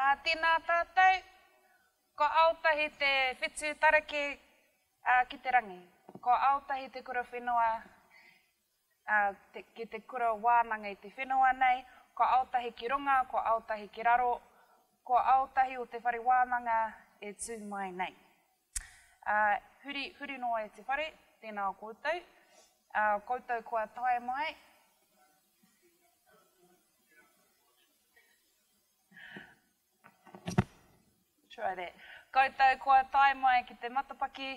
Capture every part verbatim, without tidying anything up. Uh, tēnā tātou, ko aotahi te whetū tarake uh, ki te rangi. Ko aotahi te kura whenua, uh, te, ki te kura wānanga i te whenua nei, ko aotahi ki runga, ko aotahi ki raro, ko aotahi o te whare wānanga e tū mai nei. Uh, huri, huri noa e te whare, tēnā o koutou. Uh, koutou kua tae mai. Try that. Koutou kua tae mai ki te matapaki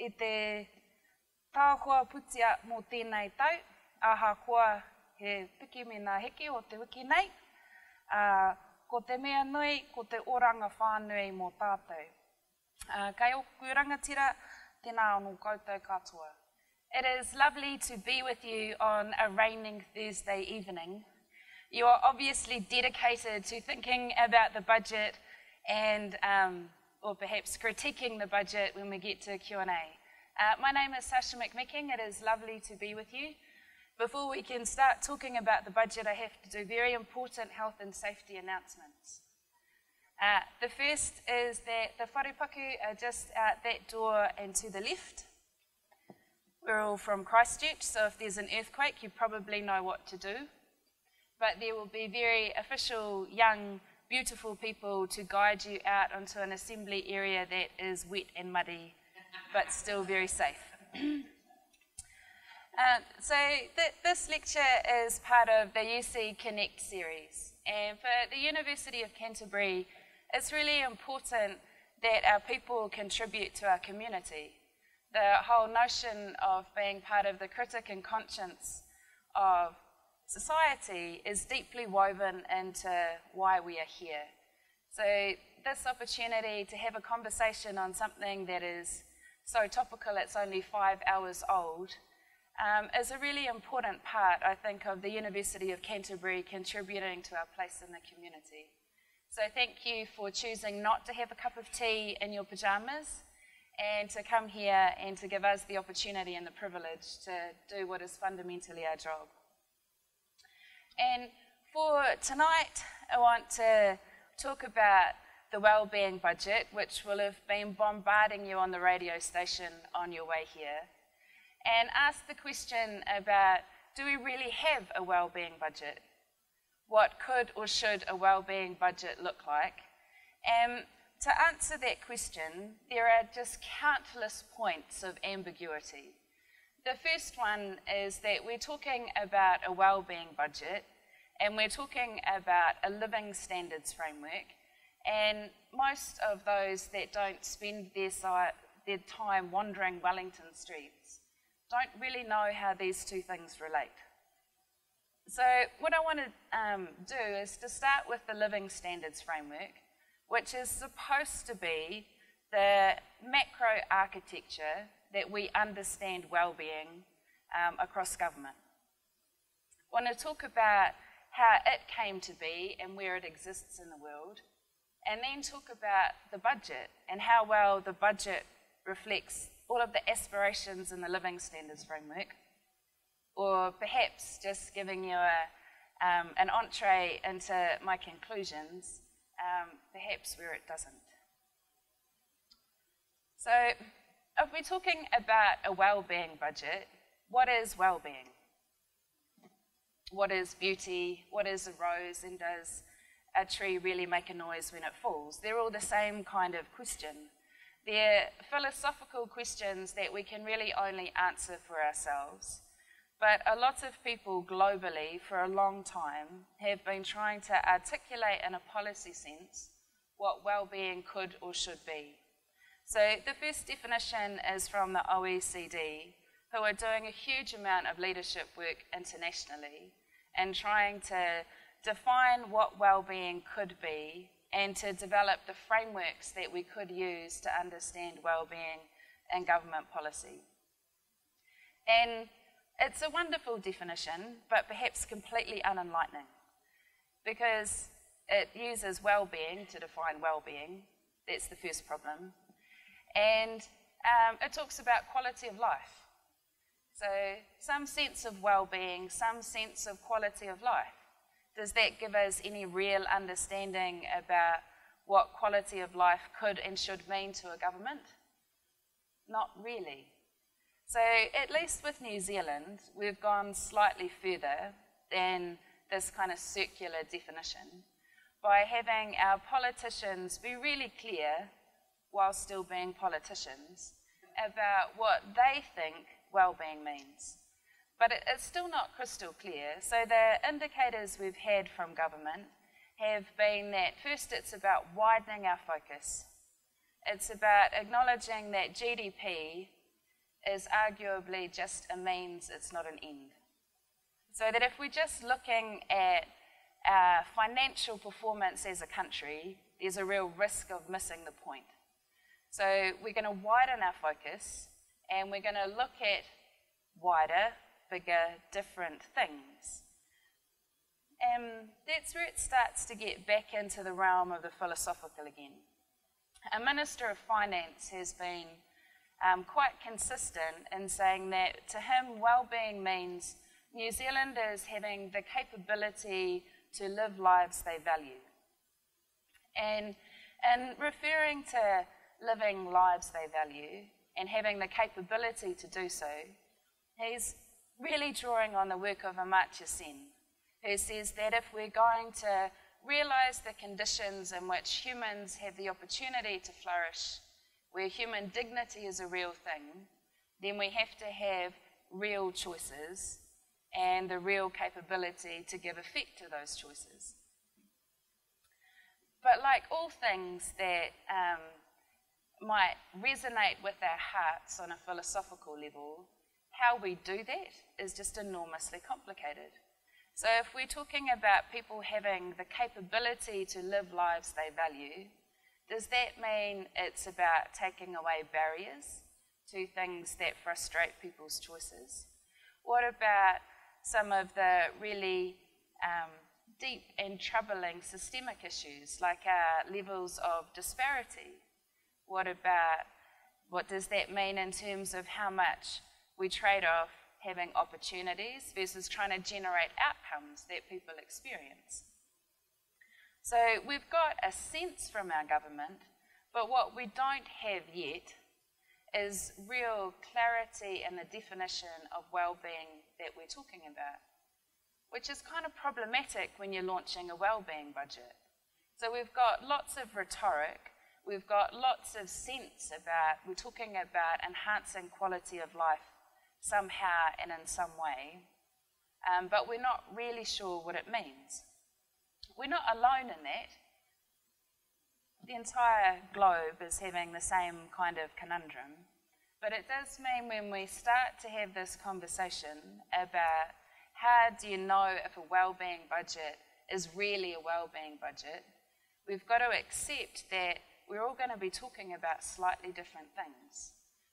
i te tākua putia mō tēnei tau. Aha kua he piki me nā heke o te wiki nei. Uh, ko te mea nui, ko te oranga whānui mō tātou. Uh, kei oku rangatira, tēnā anō koutou katoa. It is lovely to be with you on a raining Thursday evening. You are obviously dedicated to thinking about the budget and, um, or perhaps critiquing the budget when we get to Q and A. Uh, my name is Sacha McMeeking. It is lovely to be with you. Before we can start talking about the budget, I have to do very important health and safety announcements. Uh, the first is that the wharepaku are just out that door and to the left. We're all from Christchurch, so if there's an earthquake, you probably know what to do. But there will be very official, young, beautiful people to guide you out onto an assembly area that is wet and muddy, but still very safe. uh, so th this lecture is part of the U C Connect series. And for the University of Canterbury, it's really important that our people contribute to our community. The whole notion of being part of the critic and conscience of society is deeply woven into why we are here. So this opportunity to have a conversation on something that is so topical it's only five hours old um, is a really important part, I think, of the University of Canterbury contributing to our place in the community. So thank you for choosing not to have a cup of tea in your pyjamas and to come here and to give us the opportunity and the privilege to do what is fundamentally our job. And for tonight, I want to talk about the wellbeing budget, which will have been bombarding you on the radio station on your way here, and ask the question about, do we really have a wellbeing budget? What could or should a wellbeing budget look like? And to answer that question, there are just countless points of ambiguity. The first one is that we're talking about a wellbeing budget, and we're talking about a living standards framework, and most of those that don't spend their, their time wandering Wellington streets don't really know how these two things relate. So what I want to um, do is to start with the living standards framework, which is supposed to be the macro architecture that we understand well-being um, across government. I want to talk about how it came to be and where it exists in the world, and then talk about the budget and how well the budget reflects all of the aspirations in the Living Standards Framework, or perhaps just giving you a, um, an entree into my conclusions, Um, perhaps where it doesn't. So if we're talking about a well-being budget, what is well-being? What is beauty? What is a rose? And does a tree really make a noise when it falls? They're all the same kind of question. They're philosophical questions that we can really only answer for ourselves. But a lot of people globally for a long time have been trying to articulate in a policy sense what well-being could or should be. So the first definition is from the O E C D, who are doing a huge amount of leadership work internationally and trying to define what well-being could be and to develop the frameworks that we could use to understand well-being in government policy. And it's a wonderful definition, but perhaps completely unenlightening, because it uses well-being to define well-being. That's the first problem. And um, it talks about quality of life. So some sense of well-being, some sense of quality of life. Does that give us any real understanding about what quality of life could and should mean to a government? Not really. So at least with New Zealand, we've gone slightly further than this kind of circular definition by having our politicians be really clear, while still being politicians, about what they think well-being means. But it, it's still not crystal clear. So the indicators we've had from government have been that first it's about widening our focus. It's about acknowledging that G D P is arguably just a means, it's not an end. So that if we're just looking at our financial performance as a country, there's a real risk of missing the point. So we're going to widen our focus and we're going to look at wider, bigger, different things. And that's where it starts to get back into the realm of the philosophical again. Our Minister of Finance has been um, quite consistent in saying that to him well-being means New Zealanders having the capability to live lives they value. And in referring to living lives they value and having the capability to do so, he's really drawing on the work of Amartya Sen, who says that if we're going to realise the conditions in which humans have the opportunity to flourish, where human dignity is a real thing, then we have to have real choices and the real capability to give effect to those choices. But like all things that um, might resonate with our hearts on a philosophical level, how we do that is just enormously complicated. So if we're talking about people having the capability to live lives they value, does that mean it's about taking away barriers to things that frustrate people's choices? What about some of the really um, deep and troubling systemic issues, like our levels of disparity? What about, what does that mean in terms of how much we trade off having opportunities versus trying to generate outcomes that people experience? So we've got a sense from our government, but what we don't have yet is real clarity in the definition of well-being that we're talking about, which is kind of problematic when you're launching a well-being budget. So we've got lots of rhetoric, we've got lots of sense about, we're talking about enhancing quality of life somehow and in some way, um, but we're not really sure what it means. We're not alone in that. The entire globe is having the same kind of conundrum, but it does mean when we start to have this conversation about how do you know if a well-being budget is really a well-being budget, we've got to accept that we're all going to be talking about slightly different things.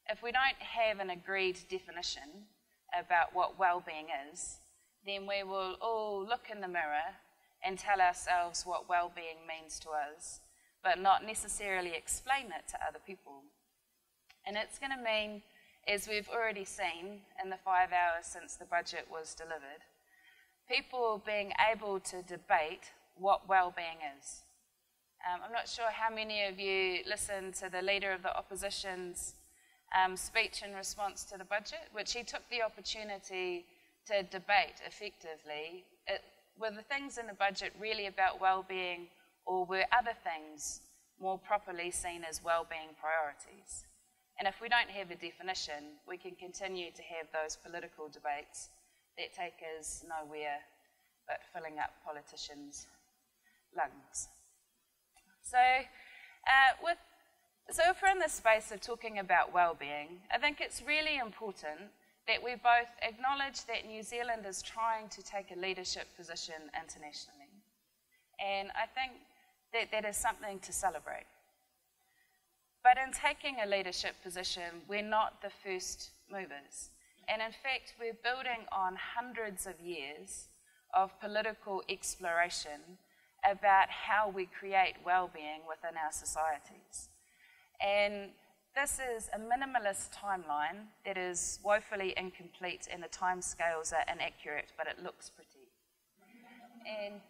If we don't have an agreed definition about what well-being is, then we will all look in the mirror and tell ourselves what well-being means to us, but not necessarily explain it to other people. And it's going to mean, as we've already seen in the five hours since the budget was delivered, people being able to debate what well-being is. Um, I'm not sure how many of you listened to the Leader of the Opposition's um, speech in response to the budget, which he took the opportunity to debate effectively. It, were the things in the budget really about well-being, or were other things more properly seen as well-being priorities? And if we don't have a definition, we can continue to have those political debates that take us nowhere but filling up politicians' lungs. So, uh, with, so if we're in the space of talking about well-being, I think it's really important that we both acknowledge that New Zealand is trying to take a leadership position internationally. And I think that that is something to celebrate. But in taking a leadership position, we're not the first movers. And in fact, we're building on hundreds of years of political exploration about how we create well-being within our societies. And this is a minimalist timeline that is woefully incomplete and the timescales are inaccurate, but it looks pretty. And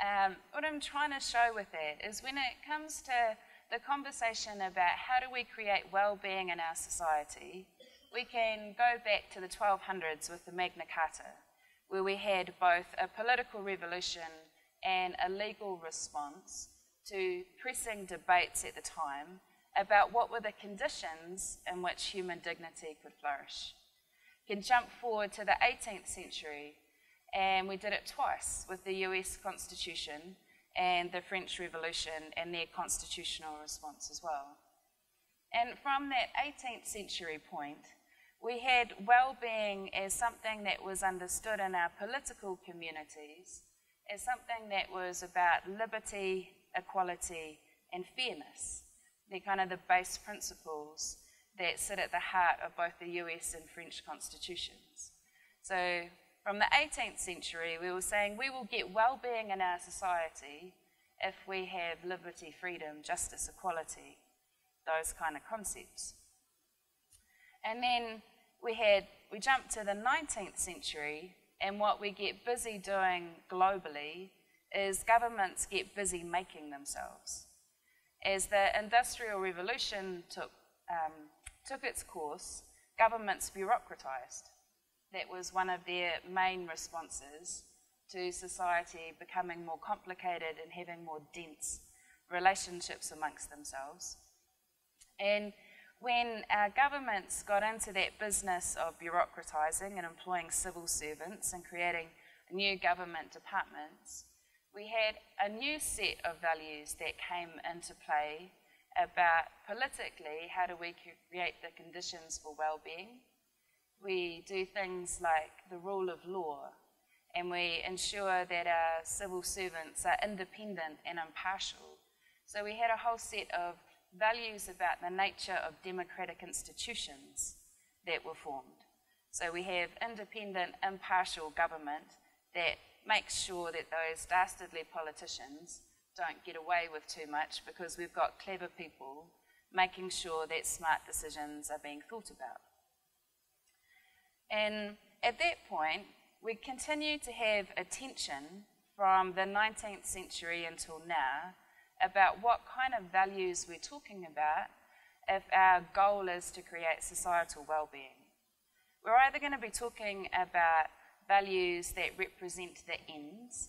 um, what I'm trying to show with that is when it comes to the conversation about how do we create well-being in our society, we can go back to the twelve hundreds with the Magna Carta, where we had both a political revolution and a legal response to pressing debates at the time about what were the conditions in which human dignity could flourish. You can jump forward to the eighteenth century, and we did it twice with the U S Constitution and the French Revolution and their constitutional response as well. And from that eighteenth century point, we had well-being as something that was understood in our political communities as something that was about liberty, equality, and fairness. They're kind of the base principles that sit at the heart of both the U S and French constitutions. So from the eighteenth century, we were saying we will get well-being in our society if we have liberty, freedom, justice, equality, those kind of concepts. And then we had, we jumped to the nineteenth century, and what we get busy doing globally is governments get busy making themselves. As the Industrial Revolution took, um, took its course, governments bureaucratized. That was one of their main responses to society becoming more complicated and having more dense relationships amongst themselves. And when our governments got into that business of bureaucratizing and employing civil servants and creating new government departments, we had a new set of values that came into play about politically how do we create the conditions for well-being. We do things like the rule of law, and we ensure that our civil servants are independent and impartial. So we had a whole set of values about the nature of democratic institutions that were formed. So we have independent, impartial government that makes sure that those dastardly politicians don't get away with too much because we've got clever people making sure that smart decisions are being thought about. And at that point, we continue to have a tension from the nineteenth century until now about what kind of values we're talking about if our goal is to create societal well-being. We're either going to be talking about values that represent the ends,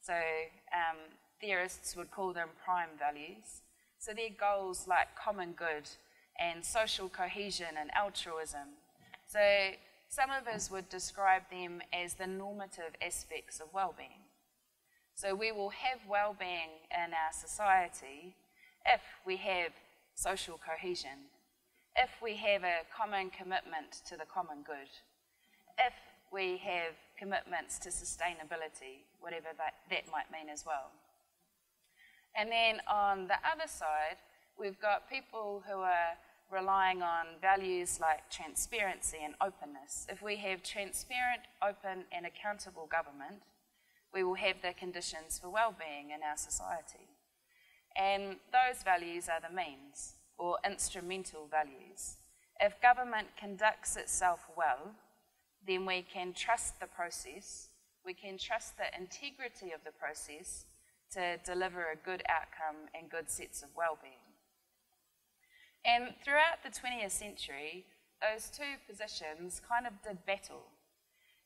so um, theorists would call them prime values, so they're goals like common good and social cohesion and altruism. So some of us would describe them as the normative aspects of well-being. So we will have well-being in our society if we have social cohesion, if we have a common commitment to the common good, if we have commitments to sustainability, whatever that, that might mean as well. And then on the other side, we've got people who are relying on values like transparency and openness. If we have transparent, open, and accountable government, we will have the conditions for well-being in our society. And those values are the means, or instrumental values. If government conducts itself well, then we can trust the process, we can trust the integrity of the process to deliver a good outcome and good sets of well-being. And throughout the twentieth century, those two positions kind of did battle.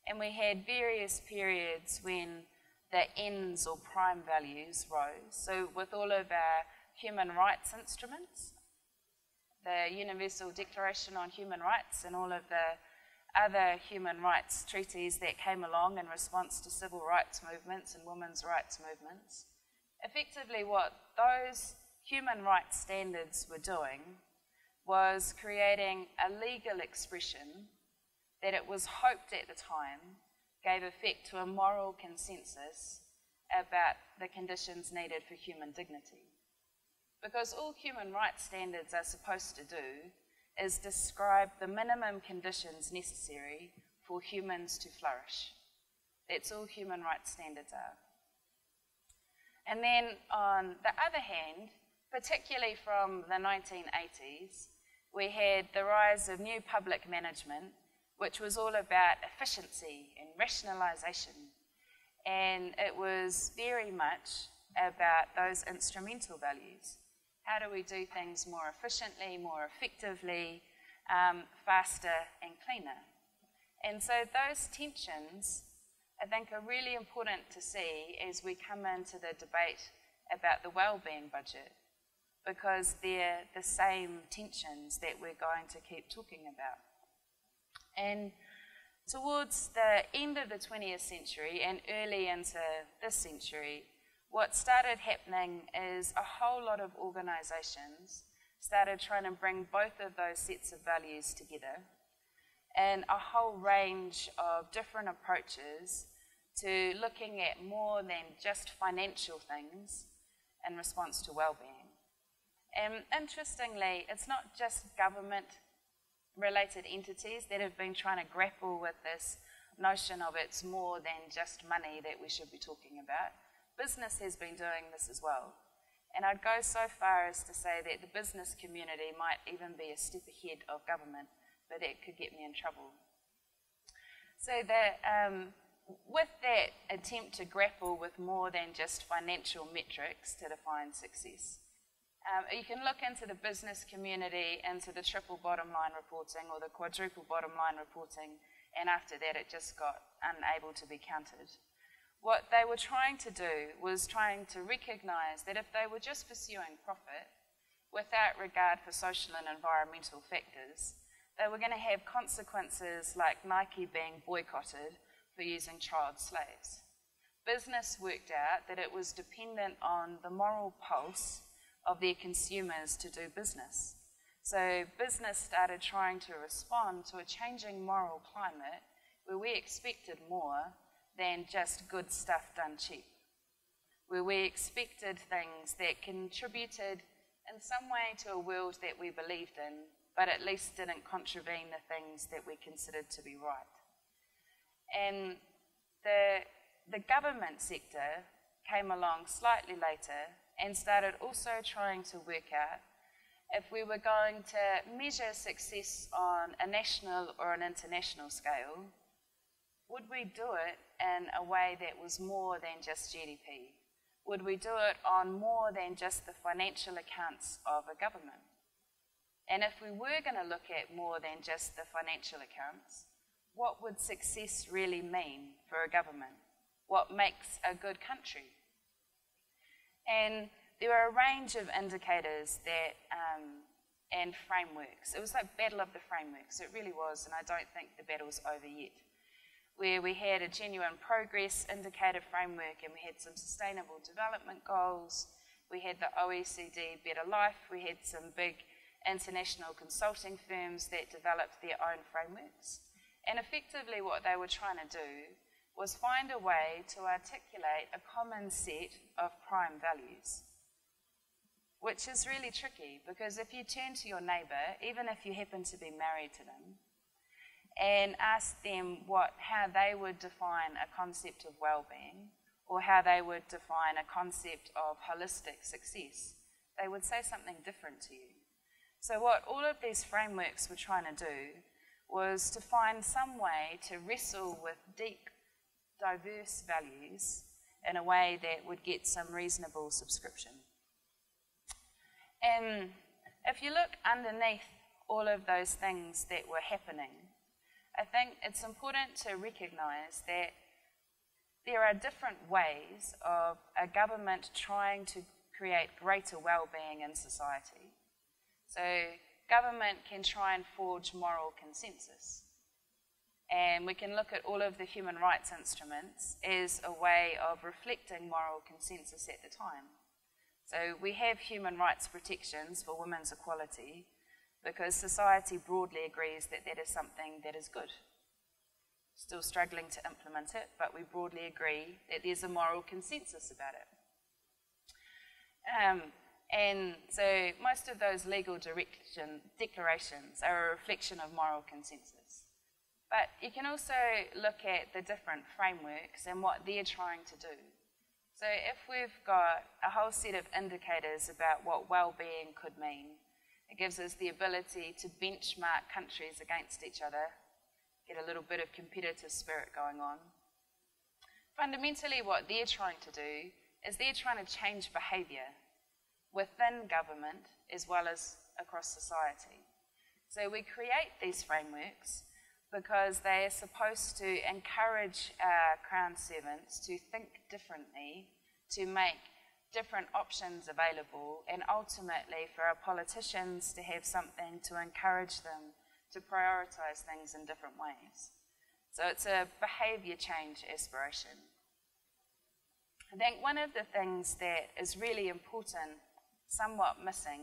And we had various periods when the ends or prime values rose. So with all of our human rights instruments, the Universal Declaration on Human Rights and all of the other human rights treaties that came along in response to civil rights movements and women's rights movements, effectively what those human rights standards were doing was creating a legal expression that it was hoped at the time gave effect to a moral consensus about the conditions needed for human dignity. Because all human rights standards are supposed to do is describe the minimum conditions necessary for humans to flourish. That's all human rights standards are. And then on the other hand, particularly from the nineteen eighties, we had the rise of new public management, which was all about efficiency and rationalisation And it was very much about those instrumental values. How do we do things more efficiently, more effectively, um, faster and cleaner? And so those tensions, I think, are really important to see as we come into the debate about the wellbeing budget, because they're the same tensions that we're going to keep talking about. And towards the end of the twentieth century and early into this century, what started happening is a whole lot of organisations started trying to bring both of those sets of values together and a whole range of different approaches to looking at more than just financial things in response to well-being. And interestingly, it's not just government-related entities that have been trying to grapple with this notion of it's more than just money that we should be talking about. Business has been doing this as well. And I'd go so far as to say that the business community might even be a step ahead of government, but that could get me in trouble. So that, um, with that attempt to grapple with more than just financial metrics to define success, Um, you can look into the business community, into the triple bottom line reporting or the quadruple bottom line reporting, and after that it just got unable to be counted. What they were trying to do was trying to recognise that if they were just pursuing profit without regard for social and environmental factors, they were going to have consequences like Nike being boycotted for using child slaves. Business worked out that it was dependent on the moral pulse of their consumers to do business. So business started trying to respond to a changing moral climate where we expected more than just good stuff done cheap, where we expected things that contributed in some way to a world that we believed in, but at least didn't contravene the things that we considered to be right. And the, the government sector came along slightly later and started also trying to work out if we were going to measure success on a national or an international scale, would we do it in a way that was more than just G D P? Would we do it on more than just the financial accounts of a government? And if we were going to look at more than just the financial accounts, what would success really mean for a government? What makes a good country? And there were a range of indicators that, um, and frameworks. It was like battle of the frameworks. It really was, and I don't think the battle's over yet, where we had a genuine progress indicator framework and we had some sustainable development goals. We had the O E C D Better Life. We had some big international consulting firms that developed their own frameworks. And effectively what they were trying to do was find a way to articulate a common set of prime values, which is really tricky because if you turn to your neighbour, even if you happen to be married to them, and ask them what, how they would define a concept of well-being or how they would define a concept of holistic success, they would say something different to you. So what all of these frameworks were trying to do was to find some way to wrestle with deep, diverse values in a way that would get some reasonable subscription. And if you look underneath all of those things that were happening, I think it's important to recognise that there are different ways of a government trying to create greater well-being in society. So government can try and forge moral consensus. And we can look at all of the human rights instruments as a way of reflecting moral consensus at the time. So we have human rights protections for women's equality because society broadly agrees that that is something that is good. Still struggling to implement it, but we broadly agree that there's a moral consensus about it. Um, and so most of those legal direction, declarations are a reflection of moral consensus. But you can also look at the different frameworks and what they're trying to do. So if we've got a whole set of indicators about what well-being could mean, it gives us the ability to benchmark countries against each other, get a little bit of competitive spirit going on. Fundamentally, what they're trying to do is they're trying to change behaviour within government as well as across society. So we create these frameworks because they are supposed to encourage our Crown servants to think differently, to make different options available, and ultimately for our politicians to have something to encourage them to prioritise things in different ways. So it's a behaviour change aspiration. I think one of the things that is really important, somewhat missing,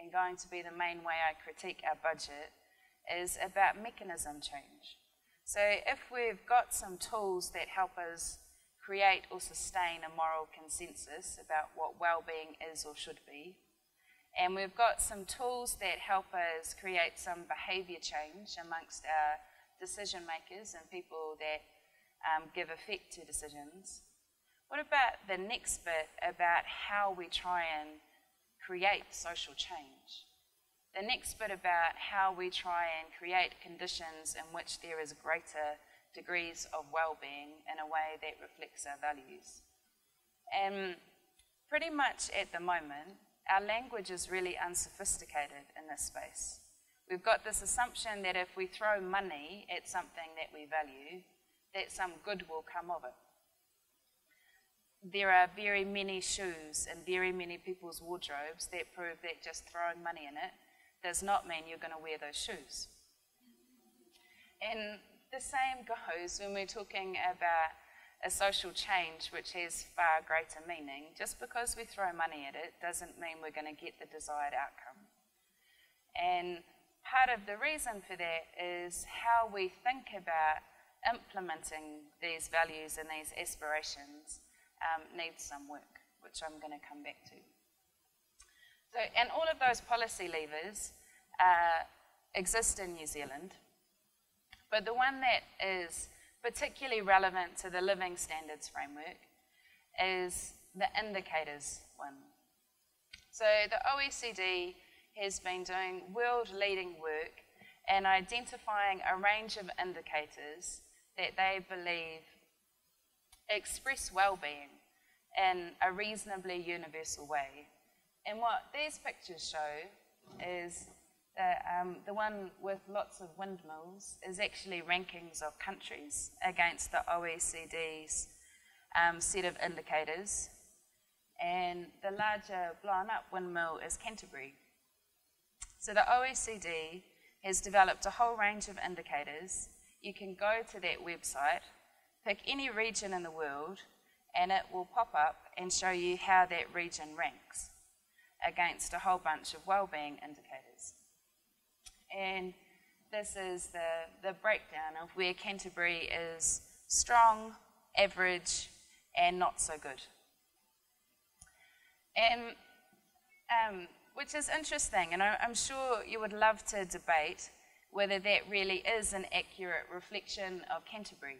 and going to be the main way I critique our budget, is about mechanism change. So if we've got some tools that help us create or sustain a moral consensus about what well-being is or should be, and we've got some tools that help us create some behaviour change amongst our decision makers and people that um, give effect to decisions, what about the next bit about how we try and create social change? The next bit about how we try and create conditions in which there is greater degrees of well-being in a way that reflects our values. And pretty much at the moment, our language is really unsophisticated in this space. We've got this assumption that if we throw money at something that we value, that some good will come of it. There are very many shoes in very many people's wardrobes that prove that just throwing money in it does not mean you're going to wear those shoes. And the same goes when we're talking about a social change which has far greater meaning. Just because we throw money at it doesn't mean we're going to get the desired outcome. And part of the reason for that is how we think about implementing these values and these aspirations um, needs some work, which I'm going to come back to. So, and all of those policy levers uh, exist in New Zealand, but the one that is particularly relevant to the Living Standards Framework is the indicators one. So the O E C D has been doing world-leading work in identifying a range of indicators that they believe express well-being in a reasonably universal way. And what these pictures show is that um, the one with lots of windmills is actually rankings of countries against the O E C D's um, set of indicators. And the larger blown up windmill is Canterbury. So the O E C D has developed a whole range of indicators. You can go to that website, pick any region in the world, and it will pop up and show you how that region ranks against a whole bunch of well-being indicators. And this is the, the breakdown of where Canterbury is strong, average, and not so good. And um, which is interesting, and I'm sure you would love to debate whether that really is an accurate reflection of Canterbury,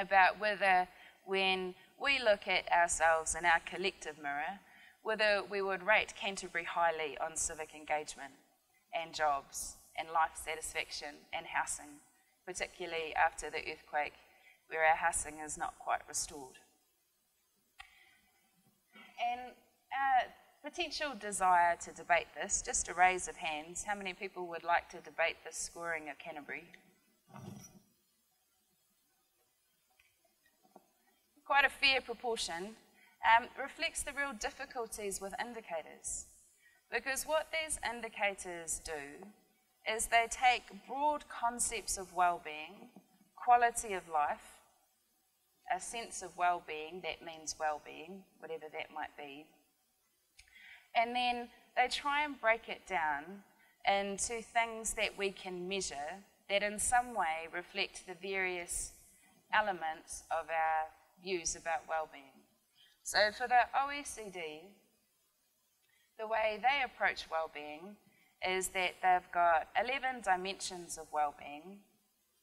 about whether when we look at ourselves in our collective mirror, whether we would rate Canterbury highly on civic engagement and jobs and life satisfaction and housing, particularly after the earthquake where our housing is not quite restored. And uh, potential desire to debate this, just a raise of hands. How many people would like to debate the scoring of Canterbury? Quite a fair proportion. Um, reflects the real difficulties with indicators. Because what these indicators do is they take broad concepts of well-being, quality of life, a sense of well-being, that means well-being, whatever that might be, and then they try and break it down into things that we can measure that in some way reflect the various elements of our views about well-being. So for the O E C D, the way they approach well-being is that they've got eleven dimensions of well-being,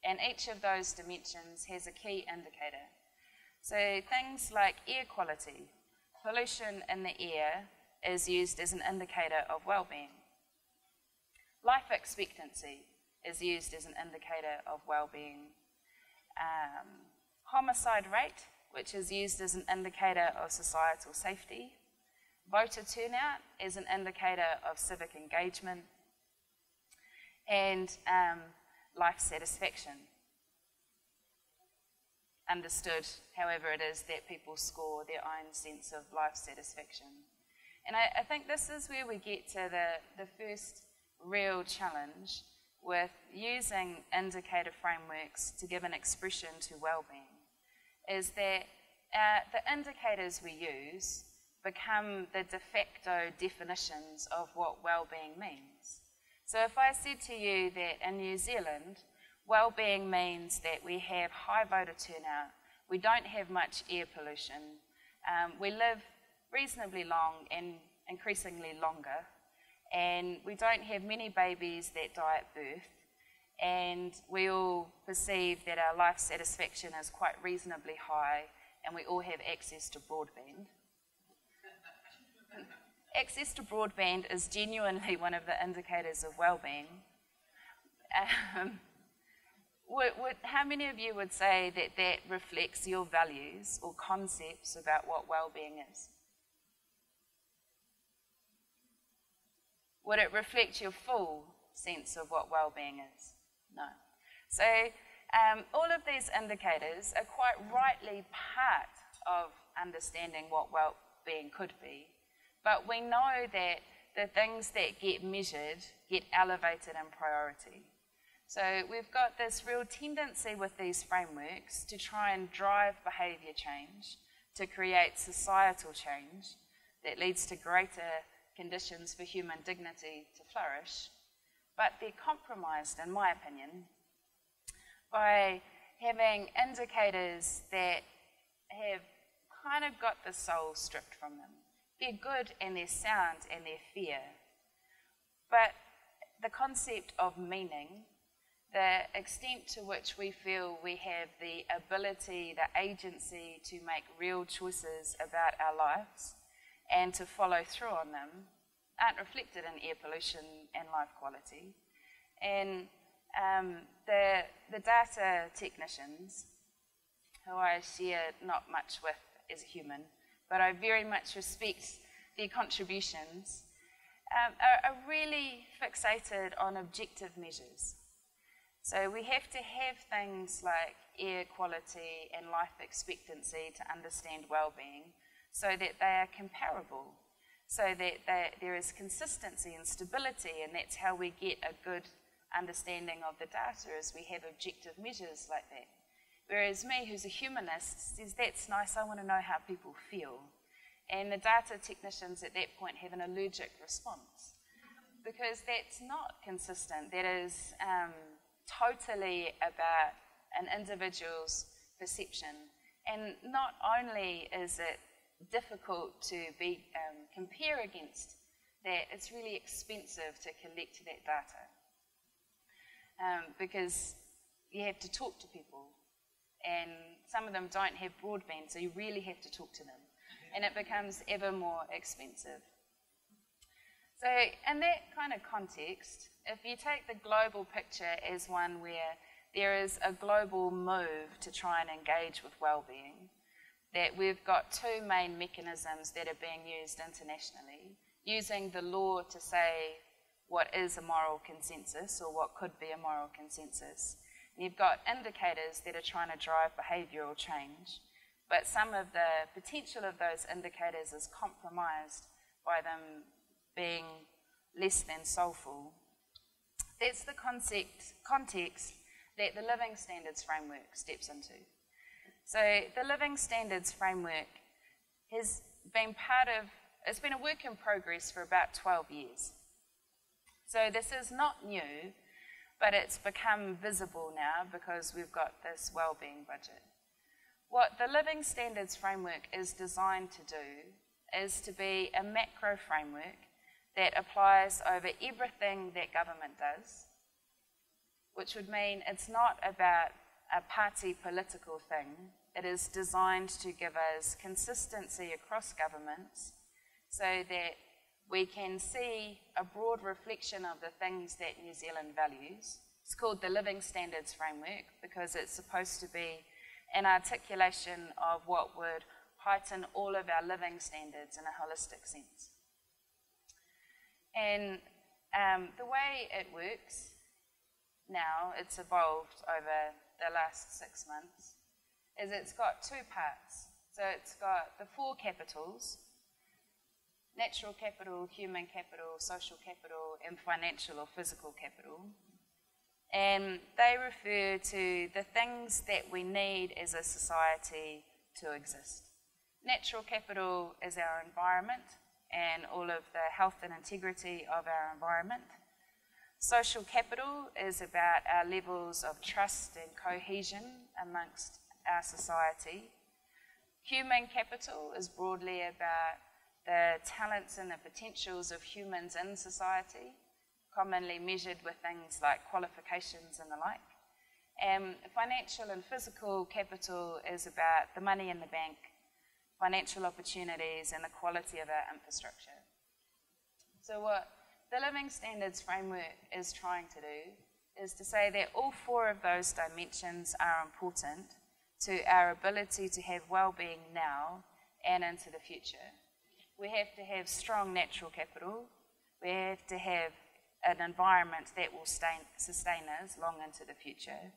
and each of those dimensions has a key indicator. So things like air quality, pollution in the air, is used as an indicator of well-being. Life expectancy is used as an indicator of well-being. Um, homicide rate, which is used as an indicator of societal safety, voter turnout is an indicator of civic engagement, and um, life satisfaction. Understood, however it is that people score their own sense of life satisfaction. And I, I think this is where we get to the, the first real challenge with using indicator frameworks to give an expression to well-being, is that uh, the indicators we use become the de facto definitions of what well-being means. So if I said to you that in New Zealand, well-being means that we have high voter turnout, we don't have much air pollution, um, we live reasonably long and increasingly longer, and we don't have many babies that die at birth, and we all perceive that our life satisfaction is quite reasonably high, and we all have access to broadband. Access to broadband is genuinely one of the indicators of well-being. Um, Would, would, how many of you would say that that reflects your values or concepts about what well-being is? Would it reflect your full sense of what well-being is? No. So um, all of these indicators are quite rightly part of understanding what well-being could be, but we know that the things that get measured get elevated in priority. So we've got this real tendency with these frameworks to try and drive behaviour change, to create societal change that leads to greater conditions for human dignity to flourish, but they're compromised, in my opinion, by having indicators that have kind of got the soul stripped from them. They're good and they're sound and they're fair, but the concept of meaning, the extent to which we feel we have the ability, the agency to make real choices about our lives and to follow through on them, aren't reflected in air pollution and life quality. And um, the, the data technicians, who I share not much with as a human, but I very much respect their contributions, um, are, are really fixated on objective measures. So we have to have things like air quality and life expectancy to understand well-being so that they are comparable, so that they, there is consistency and stability, and that's how we get a good understanding of the data, is we have objective measures like that. Whereas me, who's a humanist, says that's nice, I want to know how people feel. And the data technicians at that point have an allergic response, because that's not consistent. That is... Um, totally about an individual's perception. And not only is it difficult to be, um, compare against that, it's really expensive to collect that data um, because you have to talk to people, and some of them don't have broadband, so you really have to talk to them, and it becomes ever more expensive. So in that kind of context, if you take the global picture as one where there is a global move to try and engage with well-being, that we've got two main mechanisms that are being used internationally, using the law to say what is a moral consensus or what could be a moral consensus. And you've got indicators that are trying to drive behavioural change, but some of the potential of those indicators is compromised by them being less than soulful. That's the concept, context that the Living Standards Framework steps into. So the Living Standards Framework has been part of, it's been a work in progress for about twelve years. So this is not new, but it's become visible now because we've got this wellbeing budget. What the Living Standards Framework is designed to do is to be a macro framework that applies over everything that government does, which would mean it's not about a party political thing. It is designed to give us consistency across governments so that we can see a broad reflection of the things that New Zealand values. It's called the Living Standards Framework because it's supposed to be an articulation of what would heighten all of our living standards in a holistic sense. And um, the way it works now, it's evolved over the last six months, is it's got two parts. So it's got the four capitals: natural capital, human capital, social capital, and financial or physical capital. And they refer to the things that we need as a society to exist. Natural capital is our environment and all of the health and integrity of our environment. Social capital is about our levels of trust and cohesion amongst our society. Human capital is broadly about the talents and the potentials of humans in society, commonly measured with things like qualifications and the like. Um, financial and physical capital is about the money in the bank, financial opportunities, and the quality of our infrastructure. So what the Living Standards Framework is trying to do is to say that all four of those dimensions are important to our ability to have well-being now and into the future. We have to have strong natural capital, we have to have an environment that will sustain us long into the future.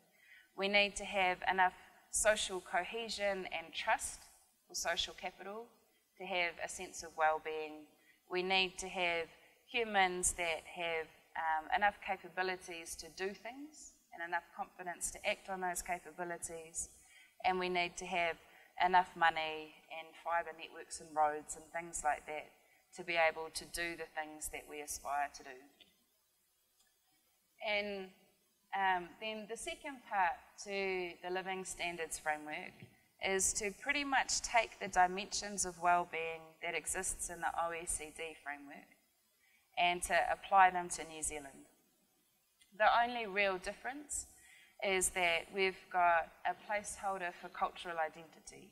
We need to have enough social cohesion and trust, or social capital, to have a sense of well-being. We need to have humans that have um, enough capabilities to do things and enough confidence to act on those capabilities, and we need to have enough money and fibre networks and roads and things like that to be able to do the things that we aspire to do. And um, then the second part to the Living Standards Framework is to pretty much take the dimensions of well-being that exists in the O E C D framework and to apply them to New Zealand. The only real difference is that we've got a placeholder for cultural identity.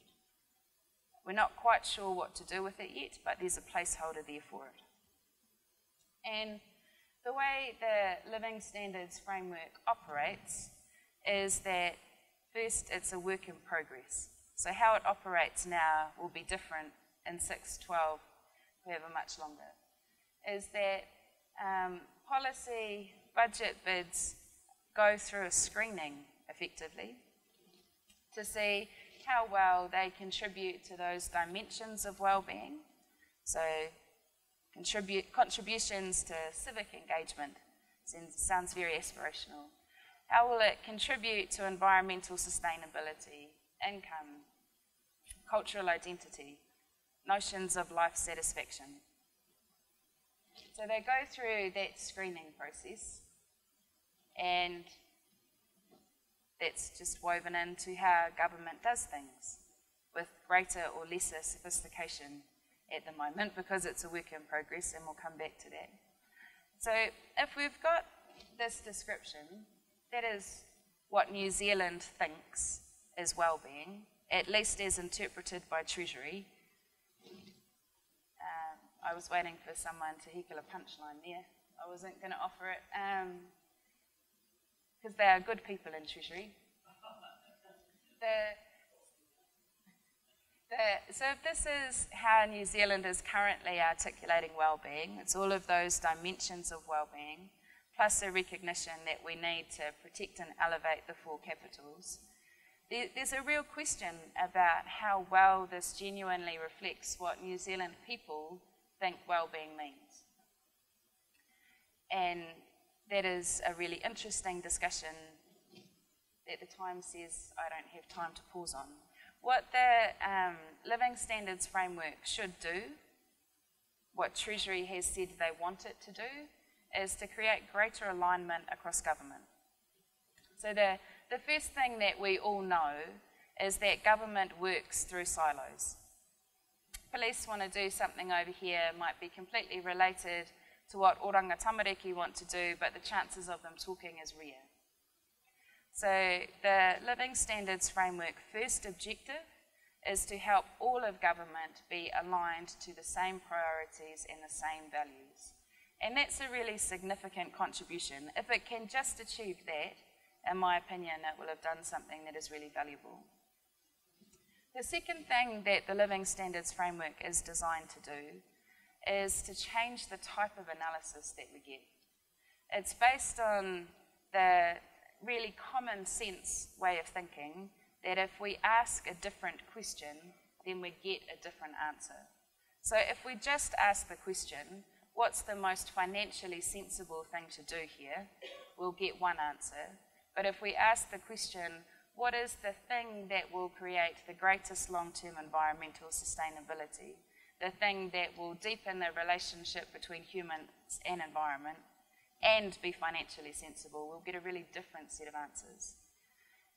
We're not quite sure what to do with it yet, but there's a placeholder there for it. And the way the Living Standards Framework operates is that, first, it's a work in progress. So how it operates now will be different in six, twelve, however much longer, is that um, policy budget bids go through a screening, effectively, to see how well they contribute to those dimensions of well-being. So contribute, contributions to civic engagement, sounds very aspirational. How will it contribute to environmental sustainability, income, cultural identity, notions of life satisfaction? So they go through that screening process, and that's just woven into how government does things with greater or lesser sophistication at the moment, because it's a work in progress, and we'll come back to that. So if we've got this description, that is what New Zealand thinks is well-being, at least as interpreted by Treasury. Um, I was waiting for someone to heckle a punchline there. I wasn't going to offer it. Um, because they are good people in Treasury. The, the, so if this is how New Zealand is currently articulating well-being, it's all of those dimensions of well-being, plus a recognition that we need to protect and elevate the four capitals. There, there's a real question about how well this genuinely reflects what New Zealand people think well-being means. And that is a really interesting discussion that the Times says I don't have time to pause on. What the um, Living Standards Framework should do, what Treasury has said they want it to do, is to create greater alignment across government. So the, the first thing that we all know is that government works through silos. Police want to do something over here, might be completely related to what Oranga Tamariki want to do, but the chances of them talking is rare. So the Living Standards Framework first objective is to help all of government be aligned to the same priorities and the same values. And that's a really significant contribution. If it can just achieve that, in my opinion, it will have done something that is really valuable. The second thing that the Living Standards Framework is designed to do is to change the type of analysis that we get. It's based on the really common sense way of thinking that if we ask a different question, then we get a different answer. So if we just ask the question, what's the most financially sensible thing to do here, we'll get one answer. But if we ask the question, what is the thing that will create the greatest long-term environmental sustainability, the thing that will deepen the relationship between humans and environment, and be financially sensible, we'll get a really different set of answers.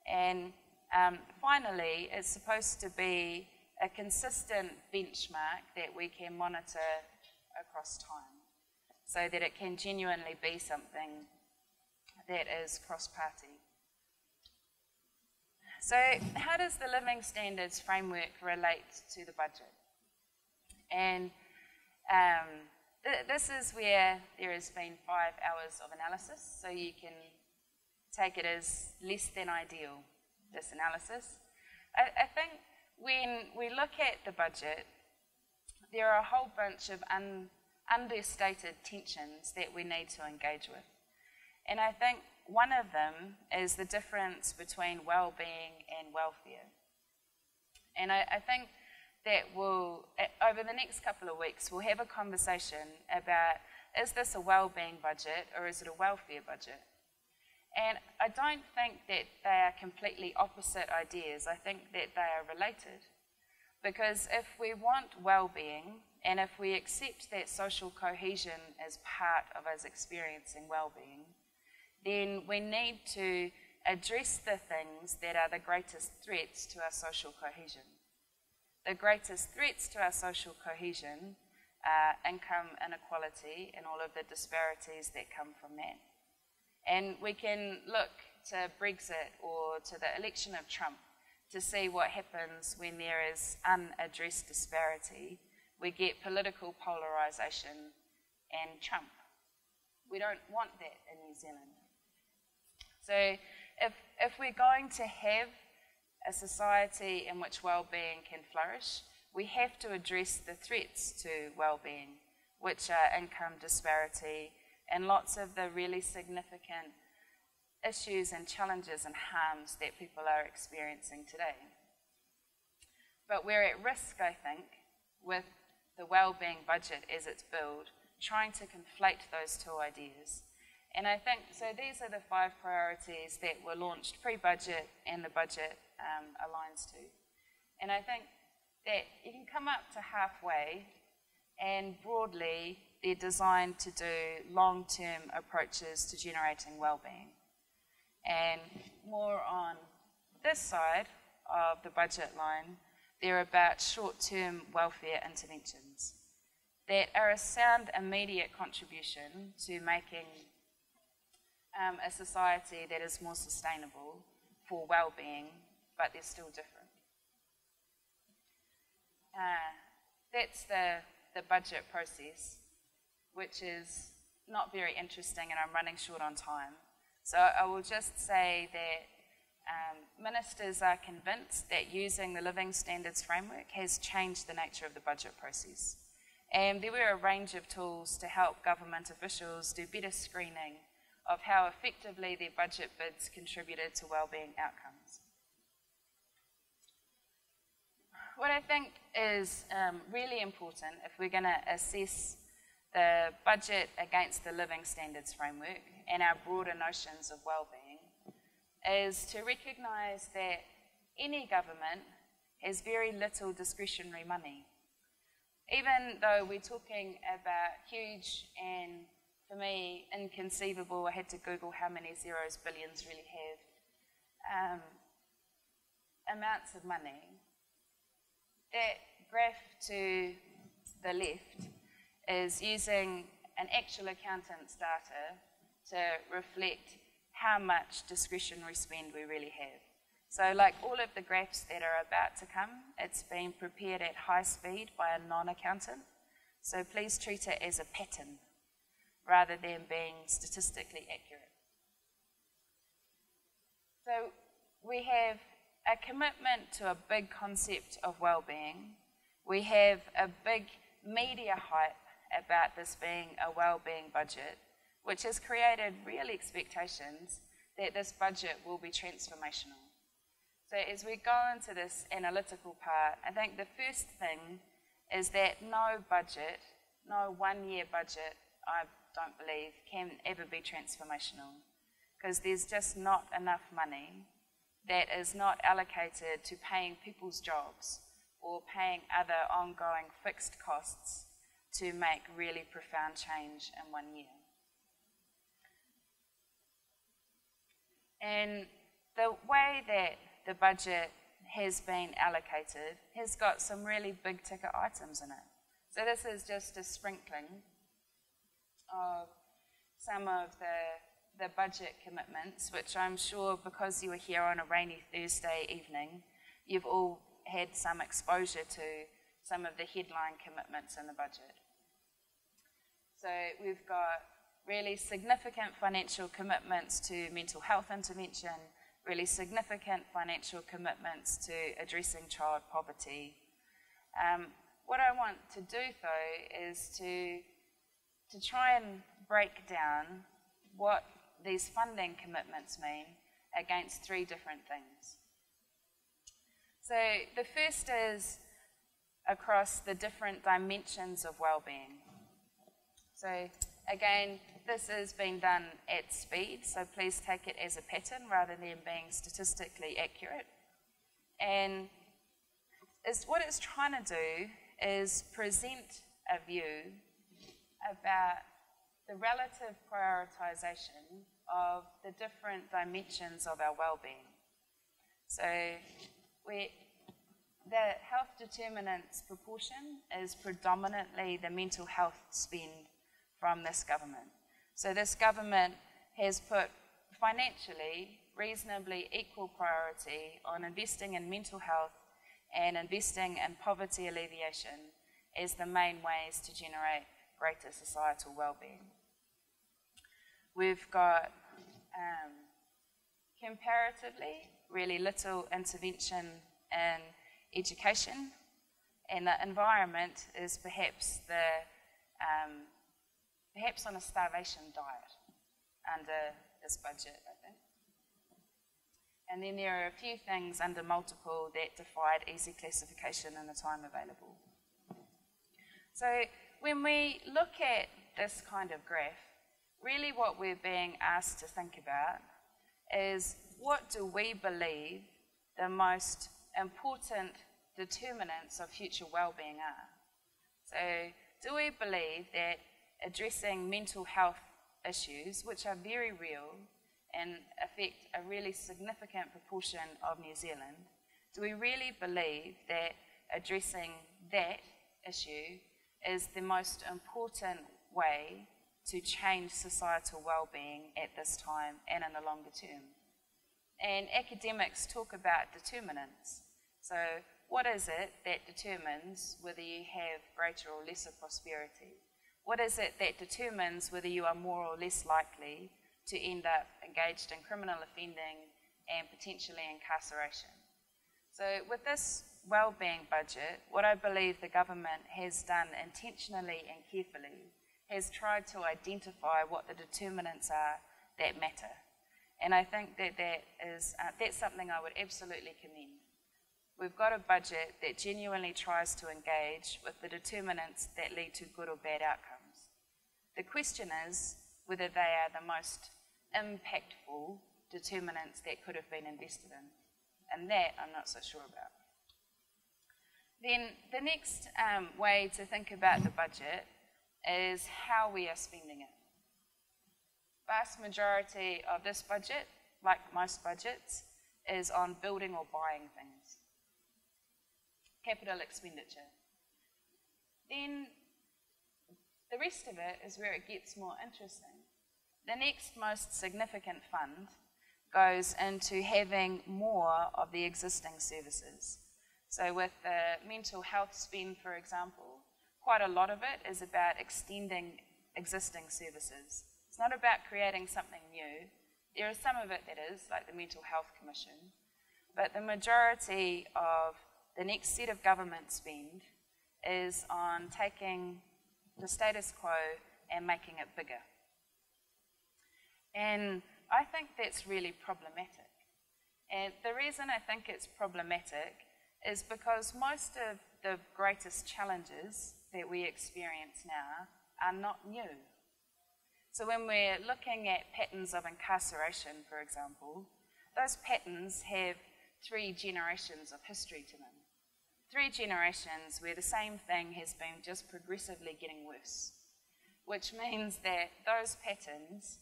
And um, finally, it's supposed to be a consistent benchmark that we can monitor across time, so that it can genuinely be something that is cross-party. So how does the Living Standards Framework relate to the budget? And um, th this is where there has been five hours of analysis, so you can take it as less than ideal, this analysis. I, I think when we look at the budget, there are a whole bunch of un understated tensions that we need to engage with. And I think one of them is the difference between well-being and welfare. And I, I think that we'll, over the next couple of weeks, we'll have a conversation about, is this a well-being budget or is it a welfare budget? And I don't think that they are completely opposite ideas. I think that they are related. Because if we want well-being, and if we accept that social cohesion is part of us experiencing well-being, then we need to address the things that are the greatest threats to our social cohesion. The greatest threats to our social cohesion are income inequality and all of the disparities that come from that. And we can look to Brexit or to the election of Trump to see what happens when there is unaddressed disparity. We get political polarisation and Trump. We don't want that in New Zealand. So if, if we're going to have a society in which well-being can flourish, we have to address the threats to well-being, which are income disparity and lots of the really significant issues and challenges and harms that people are experiencing today. But we're at risk, I think, with the well-being budget as it's built, trying to conflate those two ideas. And I think, so these are the five priorities that were launched pre-budget and the budget um, aligns to. And I think that you can come up to halfway and broadly they're designed to do long-term approaches to generating well-being. And more on this side of the budget line, they're about short-term welfare interventions that are a sound immediate contribution to making um, a society that is more sustainable for well-being, but they're still different. Uh, that's the, the budget process, which is not very interesting, and I'm running short on time. So I will just say that um, ministers are convinced that using the Living Standards Framework has changed the nature of the budget process. And there were a range of tools to help government officials do better screening of how effectively their budget bids contributed to wellbeing outcomes. What I think is um, really important if we're going to assess the budget against the Living Standards Framework and our broader notions of well-being is to recognise that any government has very little discretionary money. Even though we're talking about huge and, for me, inconceivable, I had to Google how many zeros billions really have, um, amounts of money, that graph to the left is using an actual accountant's data to reflect how much discretionary spend we really have. So like all of the graphs that are about to come, it's been prepared at high speed by a non-accountant. So please treat it as a pattern rather than being statistically accurate. So we have a commitment to a big concept of well-being. We have a big media hype about this being a well-being budget, which has created real expectations that this budget will be transformational. So as we go into this analytical part, I think the first thing is that no budget, no one-year budget, I don't believe, can ever be transformational, because there's just not enough money that is not allocated to paying people's jobs or paying other ongoing fixed costs to make really profound change in one year. And the way that the budget has been allocated has got some really big ticket items in it. So this is just a sprinkling of some of the, the budget commitments, which I'm sure because you were here on a rainy Thursday evening, you've all had some exposure to some of the headline commitments in the budget. So we've got really significant financial commitments to mental health intervention, really significant financial commitments to addressing child poverty. Um, what I want to do, though, is to, to try and break down what these funding commitments mean against three different things. So the first is across the different dimensions of well-being. So again, this has been done at speed, so please take it as a pattern rather than being statistically accurate. And it's, what it's trying to do is present a view about the relative prioritization of the different dimensions of our well-being. So we, the health determinants proportion is predominantly the mental health spend from this government. So this government has put financially reasonably equal priority on investing in mental health and investing in poverty alleviation as the main ways to generate greater societal well-being. We've got um, comparatively really little intervention in education, and the environment is perhaps the um, perhaps on a starvation diet under this budget, I think. And then there are a few things under multiple that defied easy classification in the time available. So when we look at this kind of graph, really what we're being asked to think about is what do we believe the most important determinants of future well-being are? So do we believe that addressing mental health issues, which are very real and affect a really significant proportion of New Zealand, do we really believe that addressing that issue is the most important way to change societal well-being at this time and in the longer term? And academics talk about determinants. So what is it that determines whether you have greater or lesser prosperity? What is it that determines whether you are more or less likely to end up engaged in criminal offending and potentially incarceration? So with this well-being budget, what I believe the government has done intentionally and carefully has tried to identify what the determinants are that matter. And I think that, that is, uh, that's something I would absolutely commend. We've got a budget that genuinely tries to engage with the determinants that lead to good or bad outcomes. The question is whether they are the most impactful determinants that could have been invested in. And that I'm not so sure about. Then the next um, way to think about the budget is how we are spending it. Vast majority of this budget, like most budgets, is on building or buying things. Capital expenditure. Then the rest of it is where it gets more interesting. The next most significant fund goes into having more of the existing services. So with the mental health spend, for example, quite a lot of it is about extending existing services. It's not about creating something new. There is some of it that is, like the Mental Health Commission, but the majority of the next set of government spend is on taking the status quo and making it bigger. And I think that's really problematic. And the reason I think it's problematic is because most of the greatest challenges that we experience now are not new. So when we're looking at patterns of incarceration, for example, those patterns have three generations of history to them. Three generations where the same thing has been just progressively getting worse, which means that those patterns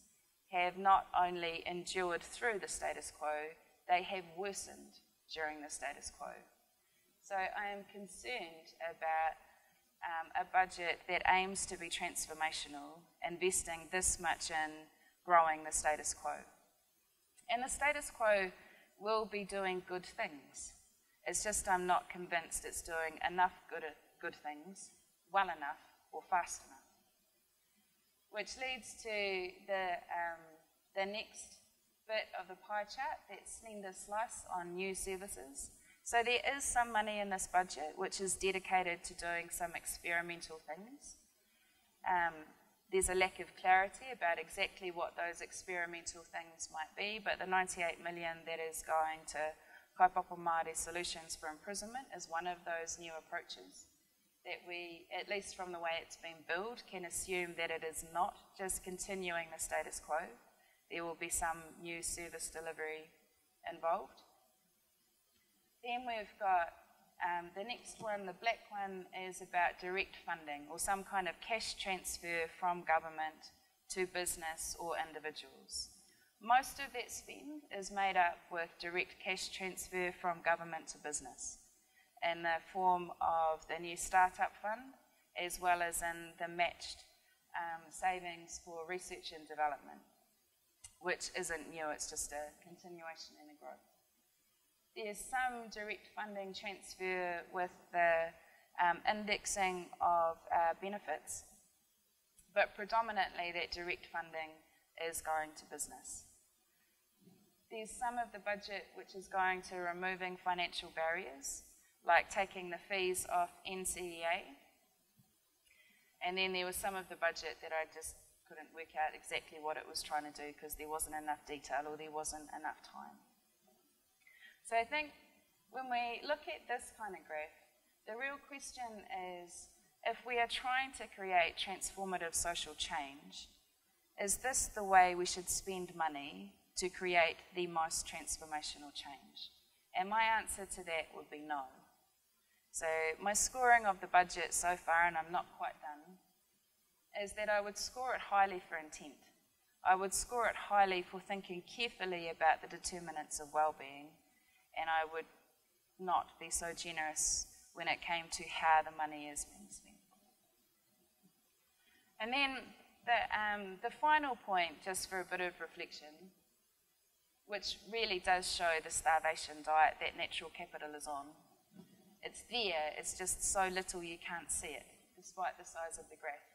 have not only endured through the status quo, they have worsened during the status quo. So I am concerned about um, a budget that aims to be transformational, investing this much in growing the status quo. And the status quo will be doing good things. It's just I'm not convinced it's doing enough good, good things, well enough, or fast enough. Which leads to the, um, the next bit of the pie chart, that slender slice on new services. So there is some money in this budget which is dedicated to doing some experimental things. Um, there's a lack of clarity about exactly what those experimental things might be, but the ninety-eight million dollars that is going to Kaipapa Māori Solutions for Imprisonment is one of those new approaches that we, at least from the way it's been built, can assume that it is not just continuing the status quo. There will be some new service delivery involved. Then we've got um, the next one, the black one, is about direct funding or some kind of cash transfer from government to business or individuals. Most of that spend is made up with direct cash transfer from government to business in the form of the new startup fund, as well as in the matched um, savings for research and development, which isn't new, it's just a continuation and a growth. There's some direct funding transfer with the um, indexing of uh, benefits, but predominantly that direct funding is going to business. There's some of the budget which is going to removing financial barriers, like taking the fees off N C E A. And then there was some of the budget that I just couldn't work out exactly what it was trying to do because there wasn't enough detail or there wasn't enough time. So I think when we look at this kind of graph, the real question is, if we are trying to create transformative social change, is this the way we should spend money to create the most transformational change? And my answer to that would be no. So my scoring of the budget so far, and I'm not quite done, is that I would score it highly for intent. I would score it highly for thinking carefully about the determinants of well-being, and I would not be so generous when it came to how the money is being spent. And then the, um, the final point, just for a bit of reflection, which really does show the starvation diet that natural capital is on. It's there, it's just so little you can't see it, despite the size of the graph.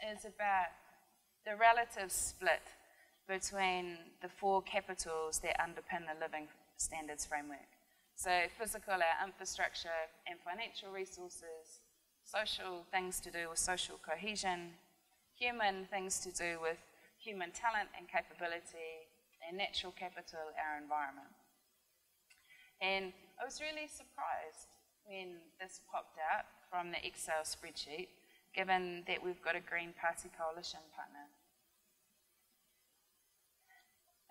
It's about the relative split between the four capitals that underpin the Living Standards Framework. So physical, our infrastructure and financial resources, social, things to do with social cohesion, human, things to do with human talent and capability, and natural capital, our environment. And I was really surprised when this popped out from the Excel spreadsheet, given that we've got a Green Party coalition partner.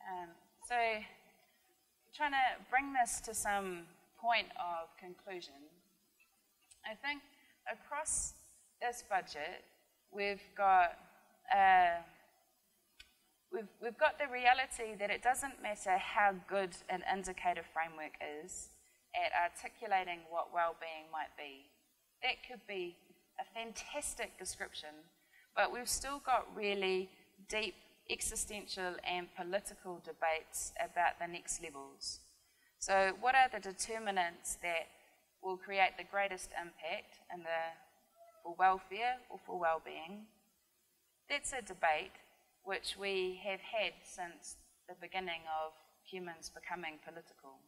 Um, so I'm trying to bring this to some point of conclusion. I think across this budget, we've got a We've, we've got the reality that it doesn't matter how good an indicator framework is at articulating what well-being might be. That could be a fantastic description, but we've still got really deep existential and political debates about the next levels. So what are the determinants that will create the greatest impact in the, for welfare or for well-being? That's a debate which we have had since the beginning of humans becoming political.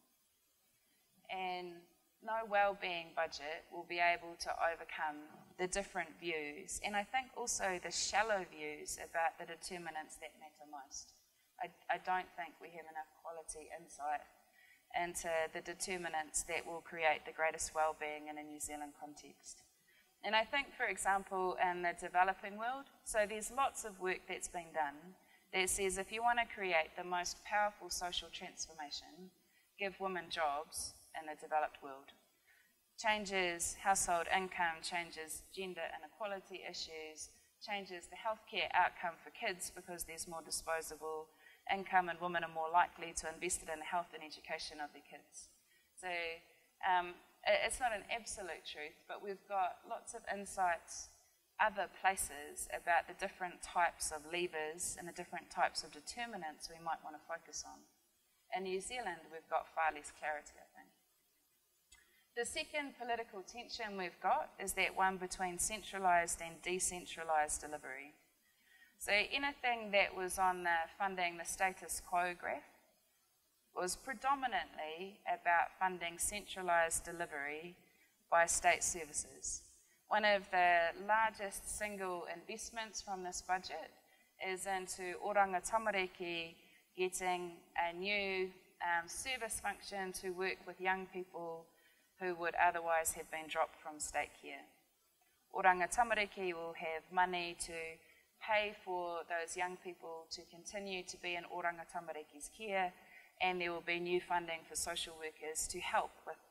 And no wellbeing budget will be able to overcome the different views, and I think also the shallow views about the determinants that matter most. I, I don't think we have enough quality insight into the determinants that will create the greatest wellbeing in a New Zealand context. And I think, for example, in the developing world, so there's lots of work that's been done that says if you want to create the most powerful social transformation, give women jobs in the developed world. Changes household income, changes gender inequality issues, changes the healthcare outcome for kids because there's more disposable income and women are more likely to invest it in the health and education of their kids. So um, it's not an absolute truth, but we've got lots of insights other places about the different types of levers and the different types of determinants we might want to focus on. In New Zealand, we've got far less clarity, I think. The second political tension we've got is that one between centralised and decentralised delivery. So anything that was on the funding the status quo graph was predominantly about funding centralised delivery by state services. One of the largest single investments from this budget is into Oranga Tamariki getting a new um, service function to work with young people who would otherwise have been dropped from state care. Oranga Tamariki will have money to pay for those young people to continue to be in Oranga Tamariki's care, and there will be new funding for social workers to help with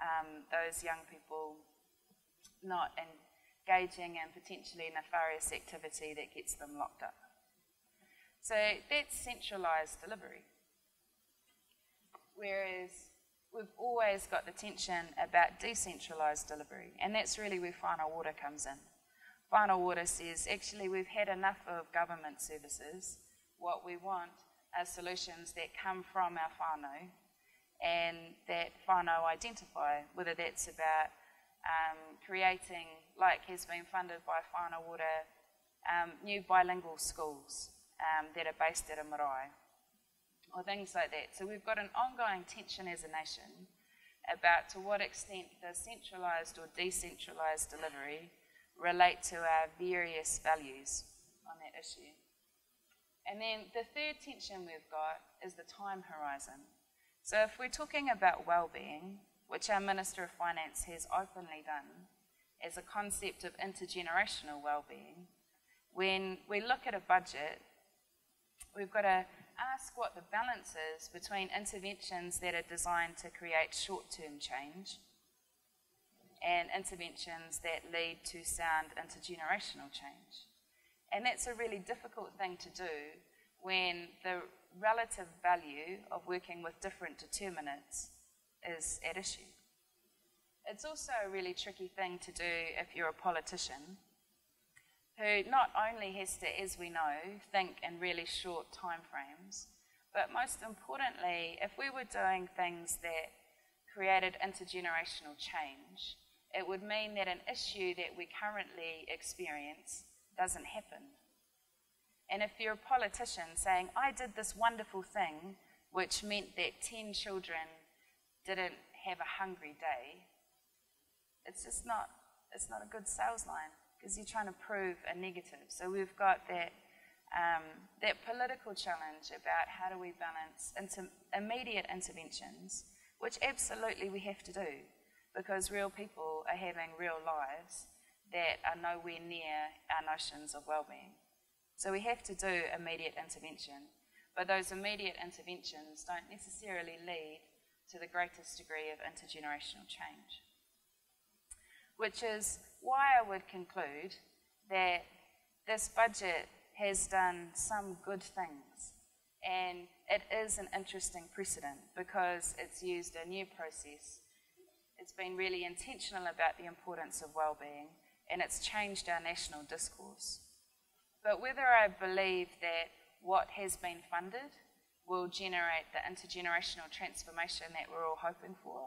um, those young people not engaging in potentially nefarious activity that gets them locked up. So that's centralised delivery. Whereas we've always got the tension about decentralised delivery, and that's really where Whānau Ora comes in. Whānau Ora says, actually, we've had enough of government services. What we want are solutions that come from our whānau and that whānau identify, whether that's about um, creating, like has been funded by Whānau Ora, um, new bilingual schools um, that are based at a marae, or things like that. So we've got an ongoing tension as a nation about to what extent the centralised or decentralised delivery relate to our various values on that issue. And then the third tension we've got is the time horizon. So if we're talking about well-being, which our Minister of Finance has openly done as a concept of intergenerational well-being, when we look at a budget, we've got to ask what the balance is between interventions that are designed to create short-term change and interventions that lead to sound intergenerational change. And that's a really difficult thing to do when the relative value of working with different determinants is at issue. It's also a really tricky thing to do if you're a politician who not only has to, as we know, think in really short time frames, but most importantly, if we were doing things that created intergenerational change, it would mean that an issue that we currently experience doesn't happen. And if you're a politician saying, I did this wonderful thing, which meant that ten children didn't have a hungry day, it's just not, it's not a good sales line, because you're trying to prove a negative. So we've got that, um, that political challenge about how do we balance inter immediate interventions, which absolutely we have to do, because real people are having real lives that are nowhere near our notions of well-being. So we have to do immediate intervention, but those immediate interventions don't necessarily lead to the greatest degree of intergenerational change. Which is why I would conclude that this budget has done some good things, and it is an interesting precedent because it's used a new process. It's been really intentional about the importance of well-being, and it's changed our national discourse. But whether I believe that what has been funded will generate the intergenerational transformation that we're all hoping for,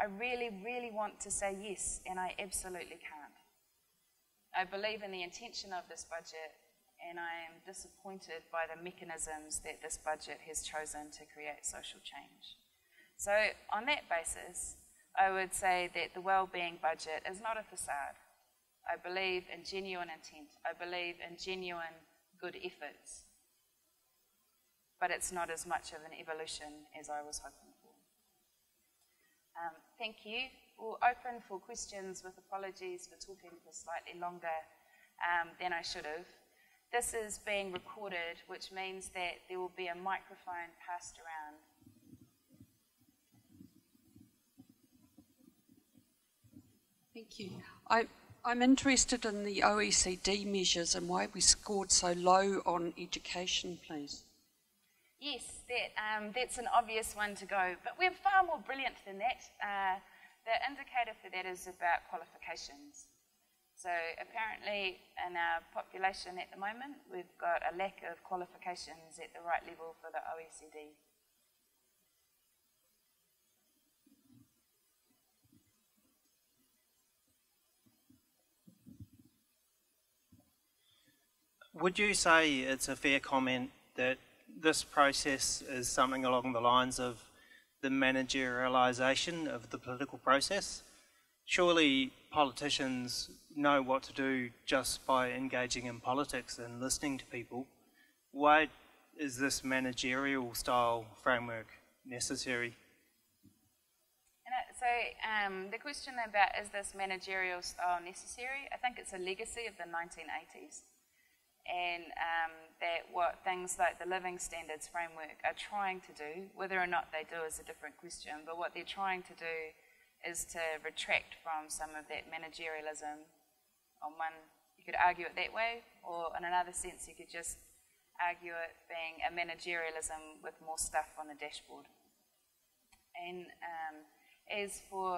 I really, really want to say yes, and I absolutely can't. I believe in the intention of this budget, and I am disappointed by the mechanisms that this budget has chosen to create social change. So on that basis, I would say that the wellbeing budget is not a facade. I believe in genuine intent. I believe in genuine good efforts. But it's not as much of an evolution as I was hoping for. Um, thank you. We'll open for questions with apologies for talking for slightly longer um, than I should have. This is being recorded, which means that there will be a microphone passed around. Thank you. I, I'm interested in the O E C D measures and why we scored so low on education, please. Yes, that, um, that's an obvious one to go, but we're far more brilliant than that. Uh, the indicator for that is about qualifications. So apparently in our population at the moment, we've got a lack of qualifications at the right level for the O E C D. Would you say it's a fair comment that this process is something along the lines of the managerialisation of the political process? Surely politicians know what to do just by engaging in politics and listening to people. Why is this managerial style framework necessary? So um, the question about is this managerial style necessary, I think it's a legacy of the nineteen eighties. And um, that what things like the Living Standards Framework are trying to do, whether or not they do is a different question, but what they're trying to do is to retract from some of that managerialism. On one, you could argue it that way, or in another sense you could just argue it being a managerialism with more stuff on the dashboard. And um, as for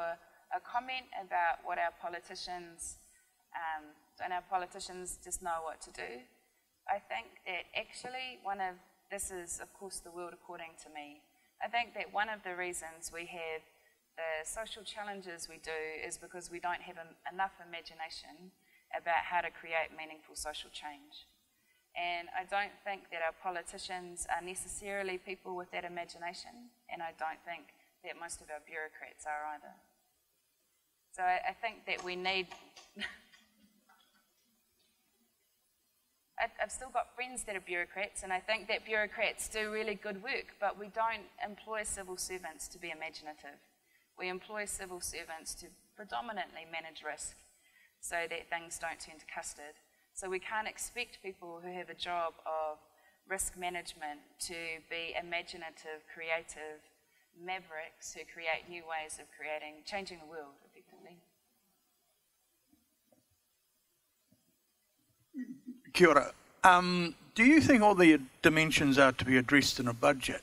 a comment about what our politicians, um, don't our politicians just know what to do? I think that actually one of, this is of course the world according to me, I think that one of the reasons we have the social challenges we do is because we don't have enough imagination about how to create meaningful social change. And I don't think that our politicians are necessarily people with that imagination, and I don't think that most of our bureaucrats are either. So I, I think that we need... I've still got friends that are bureaucrats, and I think that bureaucrats do really good work, but we don't employ civil servants to be imaginative. We employ civil servants to predominantly manage risk so that things don't turn to custard. So we can't expect people who have a job of risk management to be imaginative, creative mavericks who create new ways of creating, changing the world, effectively. Kia ora. Um, do you think all the dimensions are to be addressed in a budget?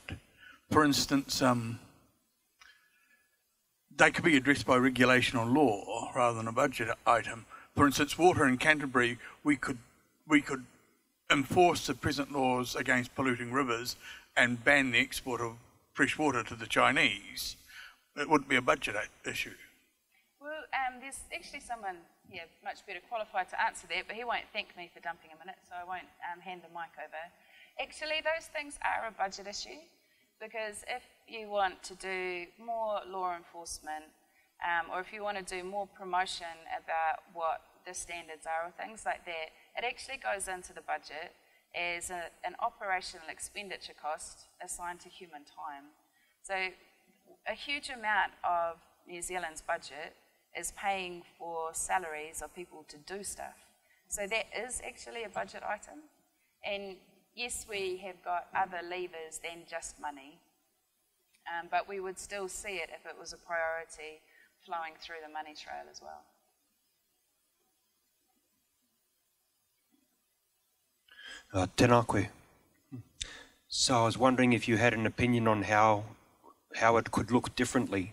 For instance, um, they could be addressed by regulation or law rather than a budget item. For instance, water in Canterbury, we could we could enforce the present laws against polluting rivers and ban the export of fresh water to the Chinese. It wouldn't be a budget issue. Well, um, there's actually someone here much better qualified to answer that, but he won't thank me for dumping a minute, so I won't um, hand the mic over. Actually, those things are a budget issue, because if you want to do more law enforcement, um, or if you want to do more promotion about what the standards are or things like that, it actually goes into the budget as a, an operational expenditure cost assigned to human time. So a huge amount of New Zealand's budget is paying for salaries of people to do stuff. So that is actually a budget item. And yes, we have got other levers than just money, um, but we would still see it if it was a priority flowing through the money trail as well. Uh, tēnā koe. So I was wondering if you had an opinion on how, how it could look differently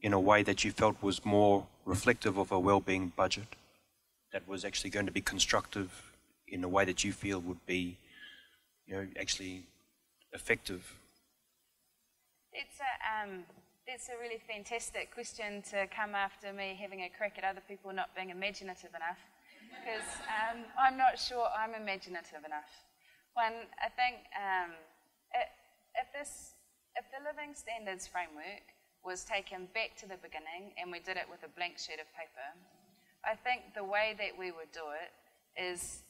in a way that you felt was more reflective of a well-being budget that was actually going to be constructive in a way that you feel would be, you know, actually effective? It's a, um, it's a really fantastic question to come after me having a crack at other people not being imaginative enough. because um, I'm not sure I'm imaginative enough. When I think um, it, if this, if the Living Standards Framework was taken back to the beginning and we did it with a blank sheet of paper, I think the way that we would do it is,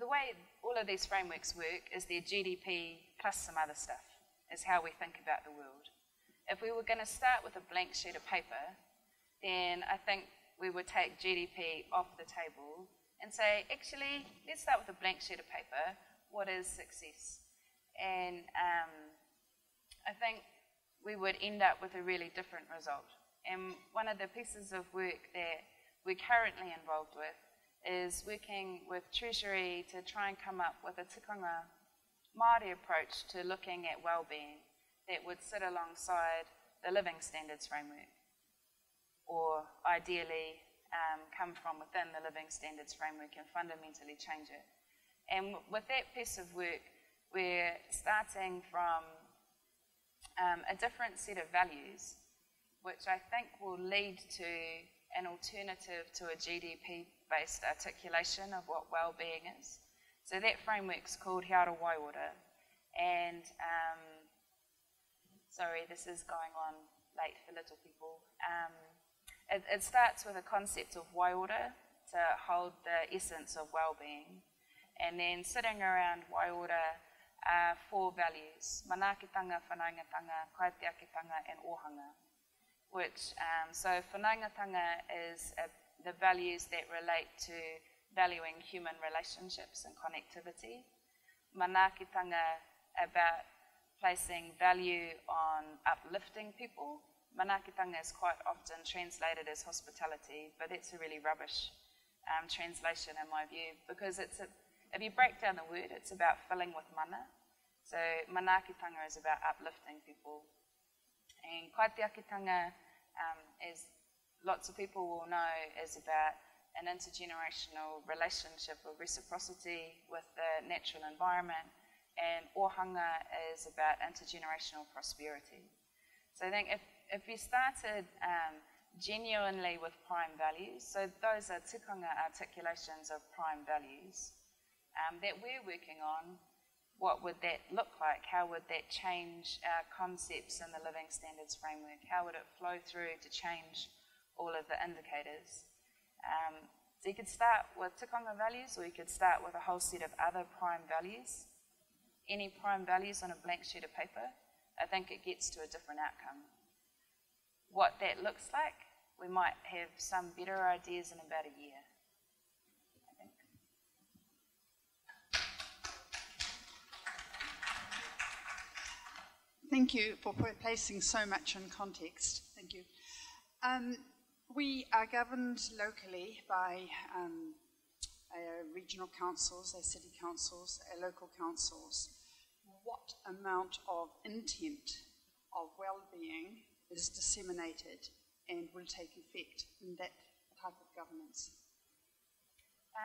the way all of these frameworks work is their G D P plus some other stuff, is how we think about the world. If we were going to start with a blank sheet of paper, then I think we would take G D P off the table and say, actually, let's start with a blank sheet of paper. What is success? And um, I think we would end up with a really different result. And one of the pieces of work that we're currently involved with is working with Treasury to try and come up with a tikanga Māori approach to looking at well-being that would sit alongside the Living Standards Framework, or ideally um, come from within the Living Standards Framework and fundamentally change it. And with that piece of work, we're starting from um, a different set of values, which I think will lead to an alternative to a G D P-based articulation of what well-being is. So that framework's called He Ara Waiora, and um, sorry, this is going on late for little people. Um, it, it starts with a concept of waiora, to hold the essence of well-being, and then sitting around waiora are four values: manaakitanga, whanaungatanga, kaitiakitanga, and ohanga. Which, um, so whanaungatanga is a, the values that relate to valuing human relationships and connectivity. Manaakitanga, about placing value on uplifting people. Manaakitanga is quite often translated as hospitality, but that's a really rubbish um, translation in my view, because it's a, if you break down the word, it's about filling with mana. So manaakitanga is about uplifting people. And kaitiakitanga, um, as lots of people will know, is about an intergenerational relationship of reciprocity with the natural environment, and ohanga is about intergenerational prosperity. So I think if, if you started um, genuinely with prime values, so those are tikanga articulations of prime values um, that we're working on, what would that look like? How would that change our concepts in the Living Standards Framework? How would it flow through to change all of the indicators? Um, so you could start with tikanga values, or you could start with a whole set of other prime values. Any prime values on a blank sheet of paper, I think it gets to a different outcome. What that looks like, we might have some better ideas in about a year, I think. Thank you for placing so much in context. Thank you. Um, we are governed locally by um, Uh, regional councils, uh, city councils, uh, local councils. What amount of intent of well-being is disseminated and will take effect in that type of governance?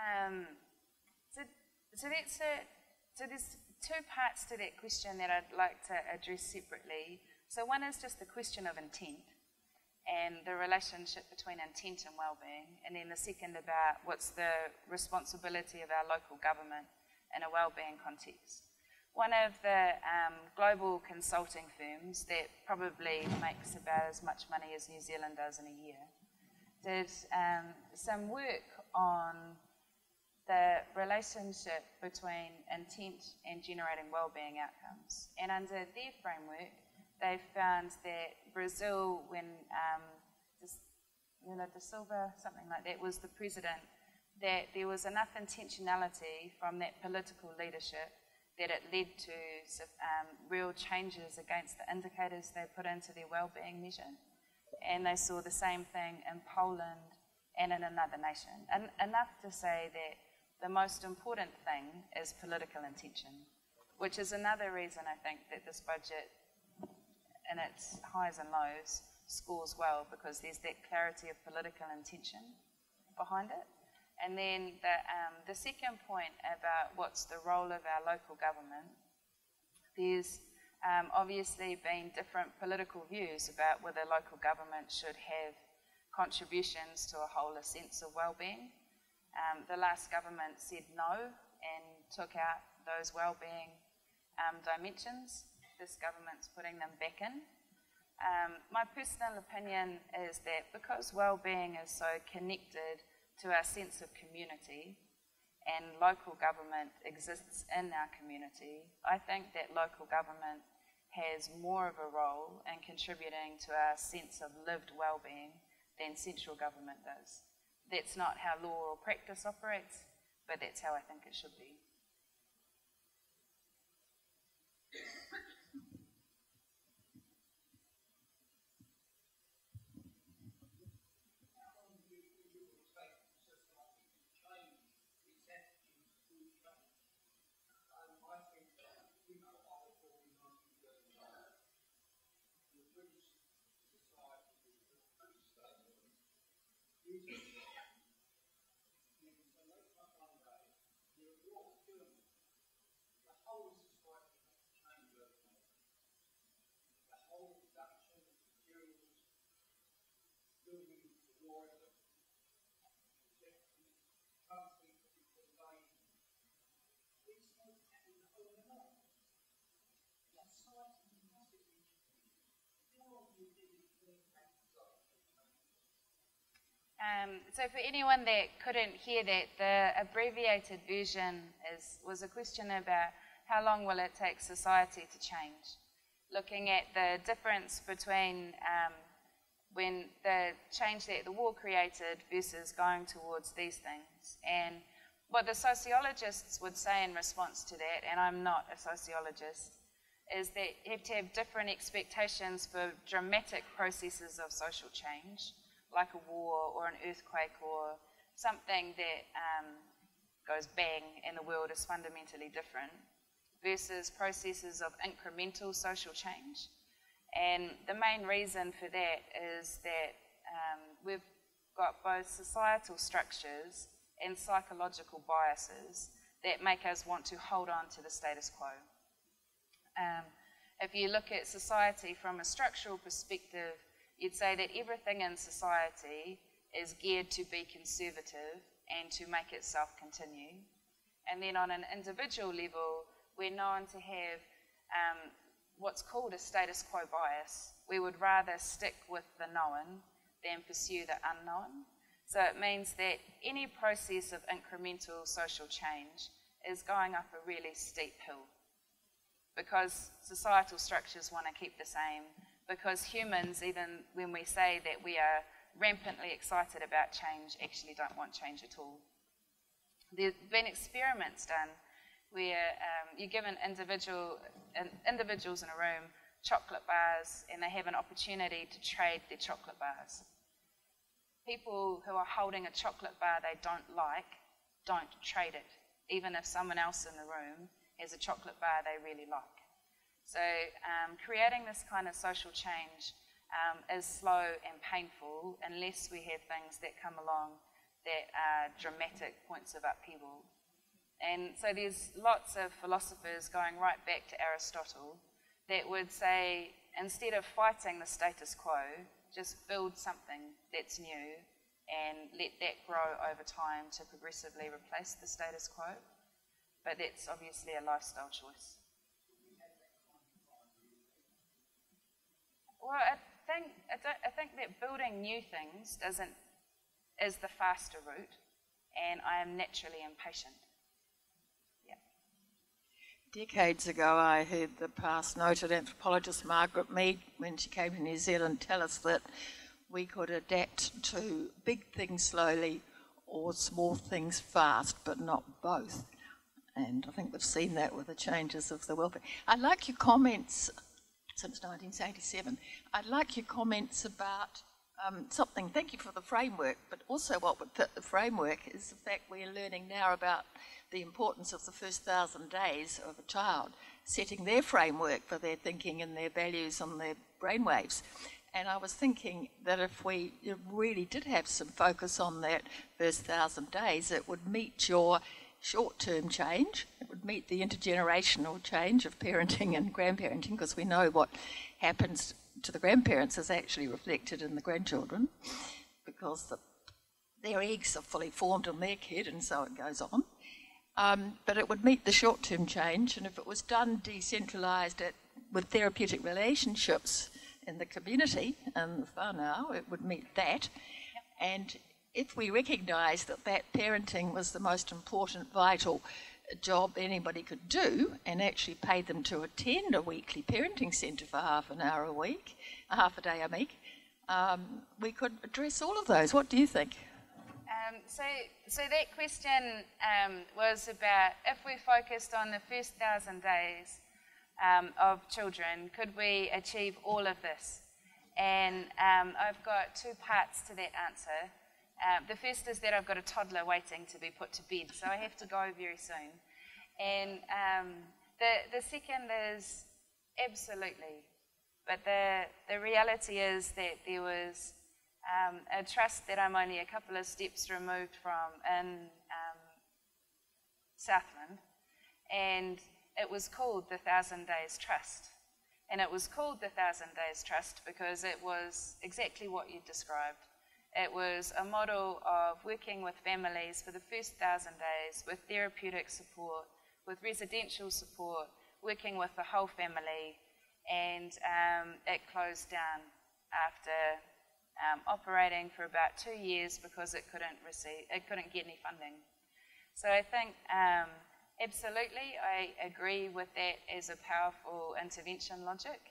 Um, so, so, that's a, so there's two parts to that question that I'd like to address separately. So one is just the question of intent and the relationship between intent and well-being, and then the second about what's the responsibility of our local government in a well-being context. One of the um, global consulting firms that probably makes about as much money as New Zealand does in a year did um, some work on the relationship between intent and generating well-being outcomes. And under their framework, they found that Brazil, when um, Lula da Silva, something like that, was the president, that there was enough intentionality from that political leadership that it led to um, real changes against the indicators they put into their well-being measure. And they saw the same thing in Poland and in another nation. And enough to say that the most important thing is political intention, which is another reason I think that this budget, and its highs and lows, scores well, because there's that clarity of political intention behind it. And then the, um, the second point about what's the role of our local government, there's um, obviously been different political views about whether local government should have contributions to a whole sense of well-being. Um, the last government said no and took out those well-being um, dimensions. This government's putting them back in. Um, my personal opinion is that because well-being is so connected to our sense of community and local government exists in our community, I think that local government has more of a role in contributing to our sense of lived well-being than central government does. That's not how law or practice operates, but that's how I think it should be. Um, so for anyone that couldn't hear that, the abbreviated version is, was a question about how long will it take society to change? Looking at the difference between um, when the change that the war created versus going towards these things. And what the sociologists would say in response to that, and I'm not a sociologist, is that you have to have different expectations for dramatic processes of social change, like a war or an earthquake or something that um, goes bang and the world is fundamentally different, versus processes of incremental social change. And the main reason for that is that um, we've got both societal structures and psychological biases that make us want to hold on to the status quo. Um, if you look at society from a structural perspective, you'd say that everything in society is geared to be conservative and to make itself continue. And then on an individual level, we're known to have um, what's called a status quo bias. We would rather stick with the known than pursue the unknown. So it means that any process of incremental social change is going up a really steep hill because societal structures want to keep the same, because humans, even when we say that we are rampantly excited about change, actually don't want change at all. There have been experiments done where um, you give an individual, an individuals in a room chocolate bars and they have an opportunity to trade their chocolate bars. People who are holding a chocolate bar they don't like don't trade it, even if someone else in the room has a chocolate bar they really like. So um, creating this kind of social change um, is slow and painful unless we have things that come along that are dramatic points of upheaval. And so there's lots of philosophers going right back to Aristotle that would say, instead of fighting the status quo, just build something that's new and let that grow over time to progressively replace the status quo. But that's obviously a lifestyle choice. Well, I think, I, don't, I think that building new things doesn't, is the faster route, and I am naturally impatient. Yeah. Decades ago, I heard the past noted anthropologist Margaret Mead, when she came to New Zealand, tell us that we could adapt to big things slowly or small things fast, but not both. And I think we've seen that with the changes of the welfare. I like your comments since nineteen eighty-seven. I'd like your comments about um, something, thank you for the framework, but also what would fit the framework is the fact we're learning now about the importance of the first thousand days of a child, setting their framework for their thinking and their values and their brainwaves. And I was thinking that if we really did have some focus on that first thousand days, it would meet your short-term change, it would meet the intergenerational change of parenting and grandparenting, because we know what happens to the grandparents is actually reflected in the grandchildren, because the their eggs are fully formed in their kid, and so it goes on. Um, but it would meet the short-term change, and if it was done decentralised with therapeutic relationships in the community and the whānau, it would meet that. And if we recognise that that parenting was the most important, vital job anybody could do, and actually paid them to attend a weekly parenting centre for half an hour a week, half a day a week, um, we could address all of those. What do you think? Um, so, so that question um, was about, if we focused on the first thousand days um, of children, could we achieve all of this? And um, I've got two parts to that answer. Um, the first is that I've got a toddler waiting to be put to bed, so I have to go very soon. And um, the, the second is absolutely, but the, the reality is that there was um, a trust that I'm only a couple of steps removed from in um, Southland, and it was called the Thousand Days Trust. And it was called the Thousand Days Trust because it was exactly what you described. It was a model of working with families for the first thousand days with therapeutic support, with residential support, working with the whole family, and um, it closed down after um, operating for about two years because it couldn't receive, it couldn't get any funding. So I think um, absolutely I agree with that as a powerful intervention logic.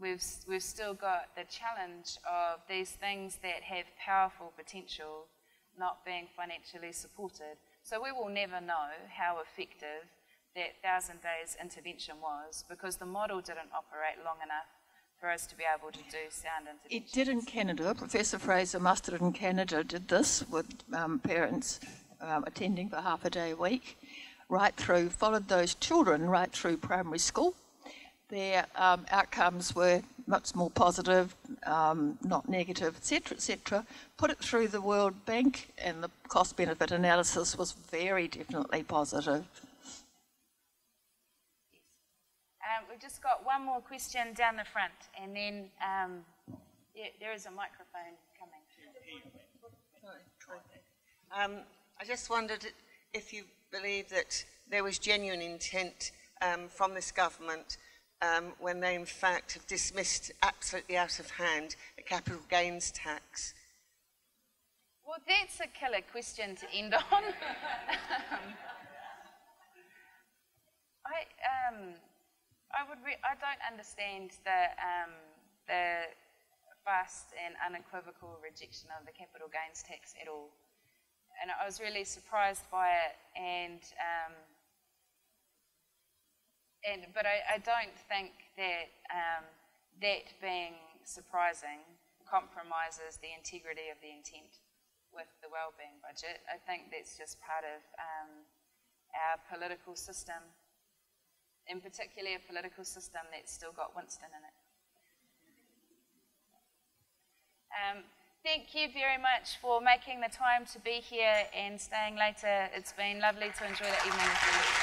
We've, we've still got the challenge of these things that have powerful potential not being financially supported. So we will never know how effective that thousand days intervention was because the model didn't operate long enough for us to be able to do sound intervention. It did in Canada. Professor Fraser Mustard in Canada did this with um, parents um, attending for half a day a week, right through, followed those children right through primary school. Their um, outcomes were much more positive, um, not negative, et cetera, et cetera. Put it through the World Bank, and the cost-benefit analysis was very definitely positive. Yes. Um, we've just got one more question down the front, and then um, yeah, there is a microphone coming. Um, I just wondered if you believe that there was genuine intent um, from this government. Um, when they in fact have dismissed absolutely out of hand a capital gains tax? Well, that's a killer question to end on. um, I, um, I, would re I don't understand the, um, the fast and unequivocal rejection of the capital gains tax at all. And I was really surprised by it, and um, And, but I, I don't think that um, that being surprising compromises the integrity of the intent with the wellbeing budget. I think that's just part of um, our political system, in particular a political system that's still got Winston in it. Um, thank you very much for making the time to be here and staying later. It's been lovely to enjoy the evening with you.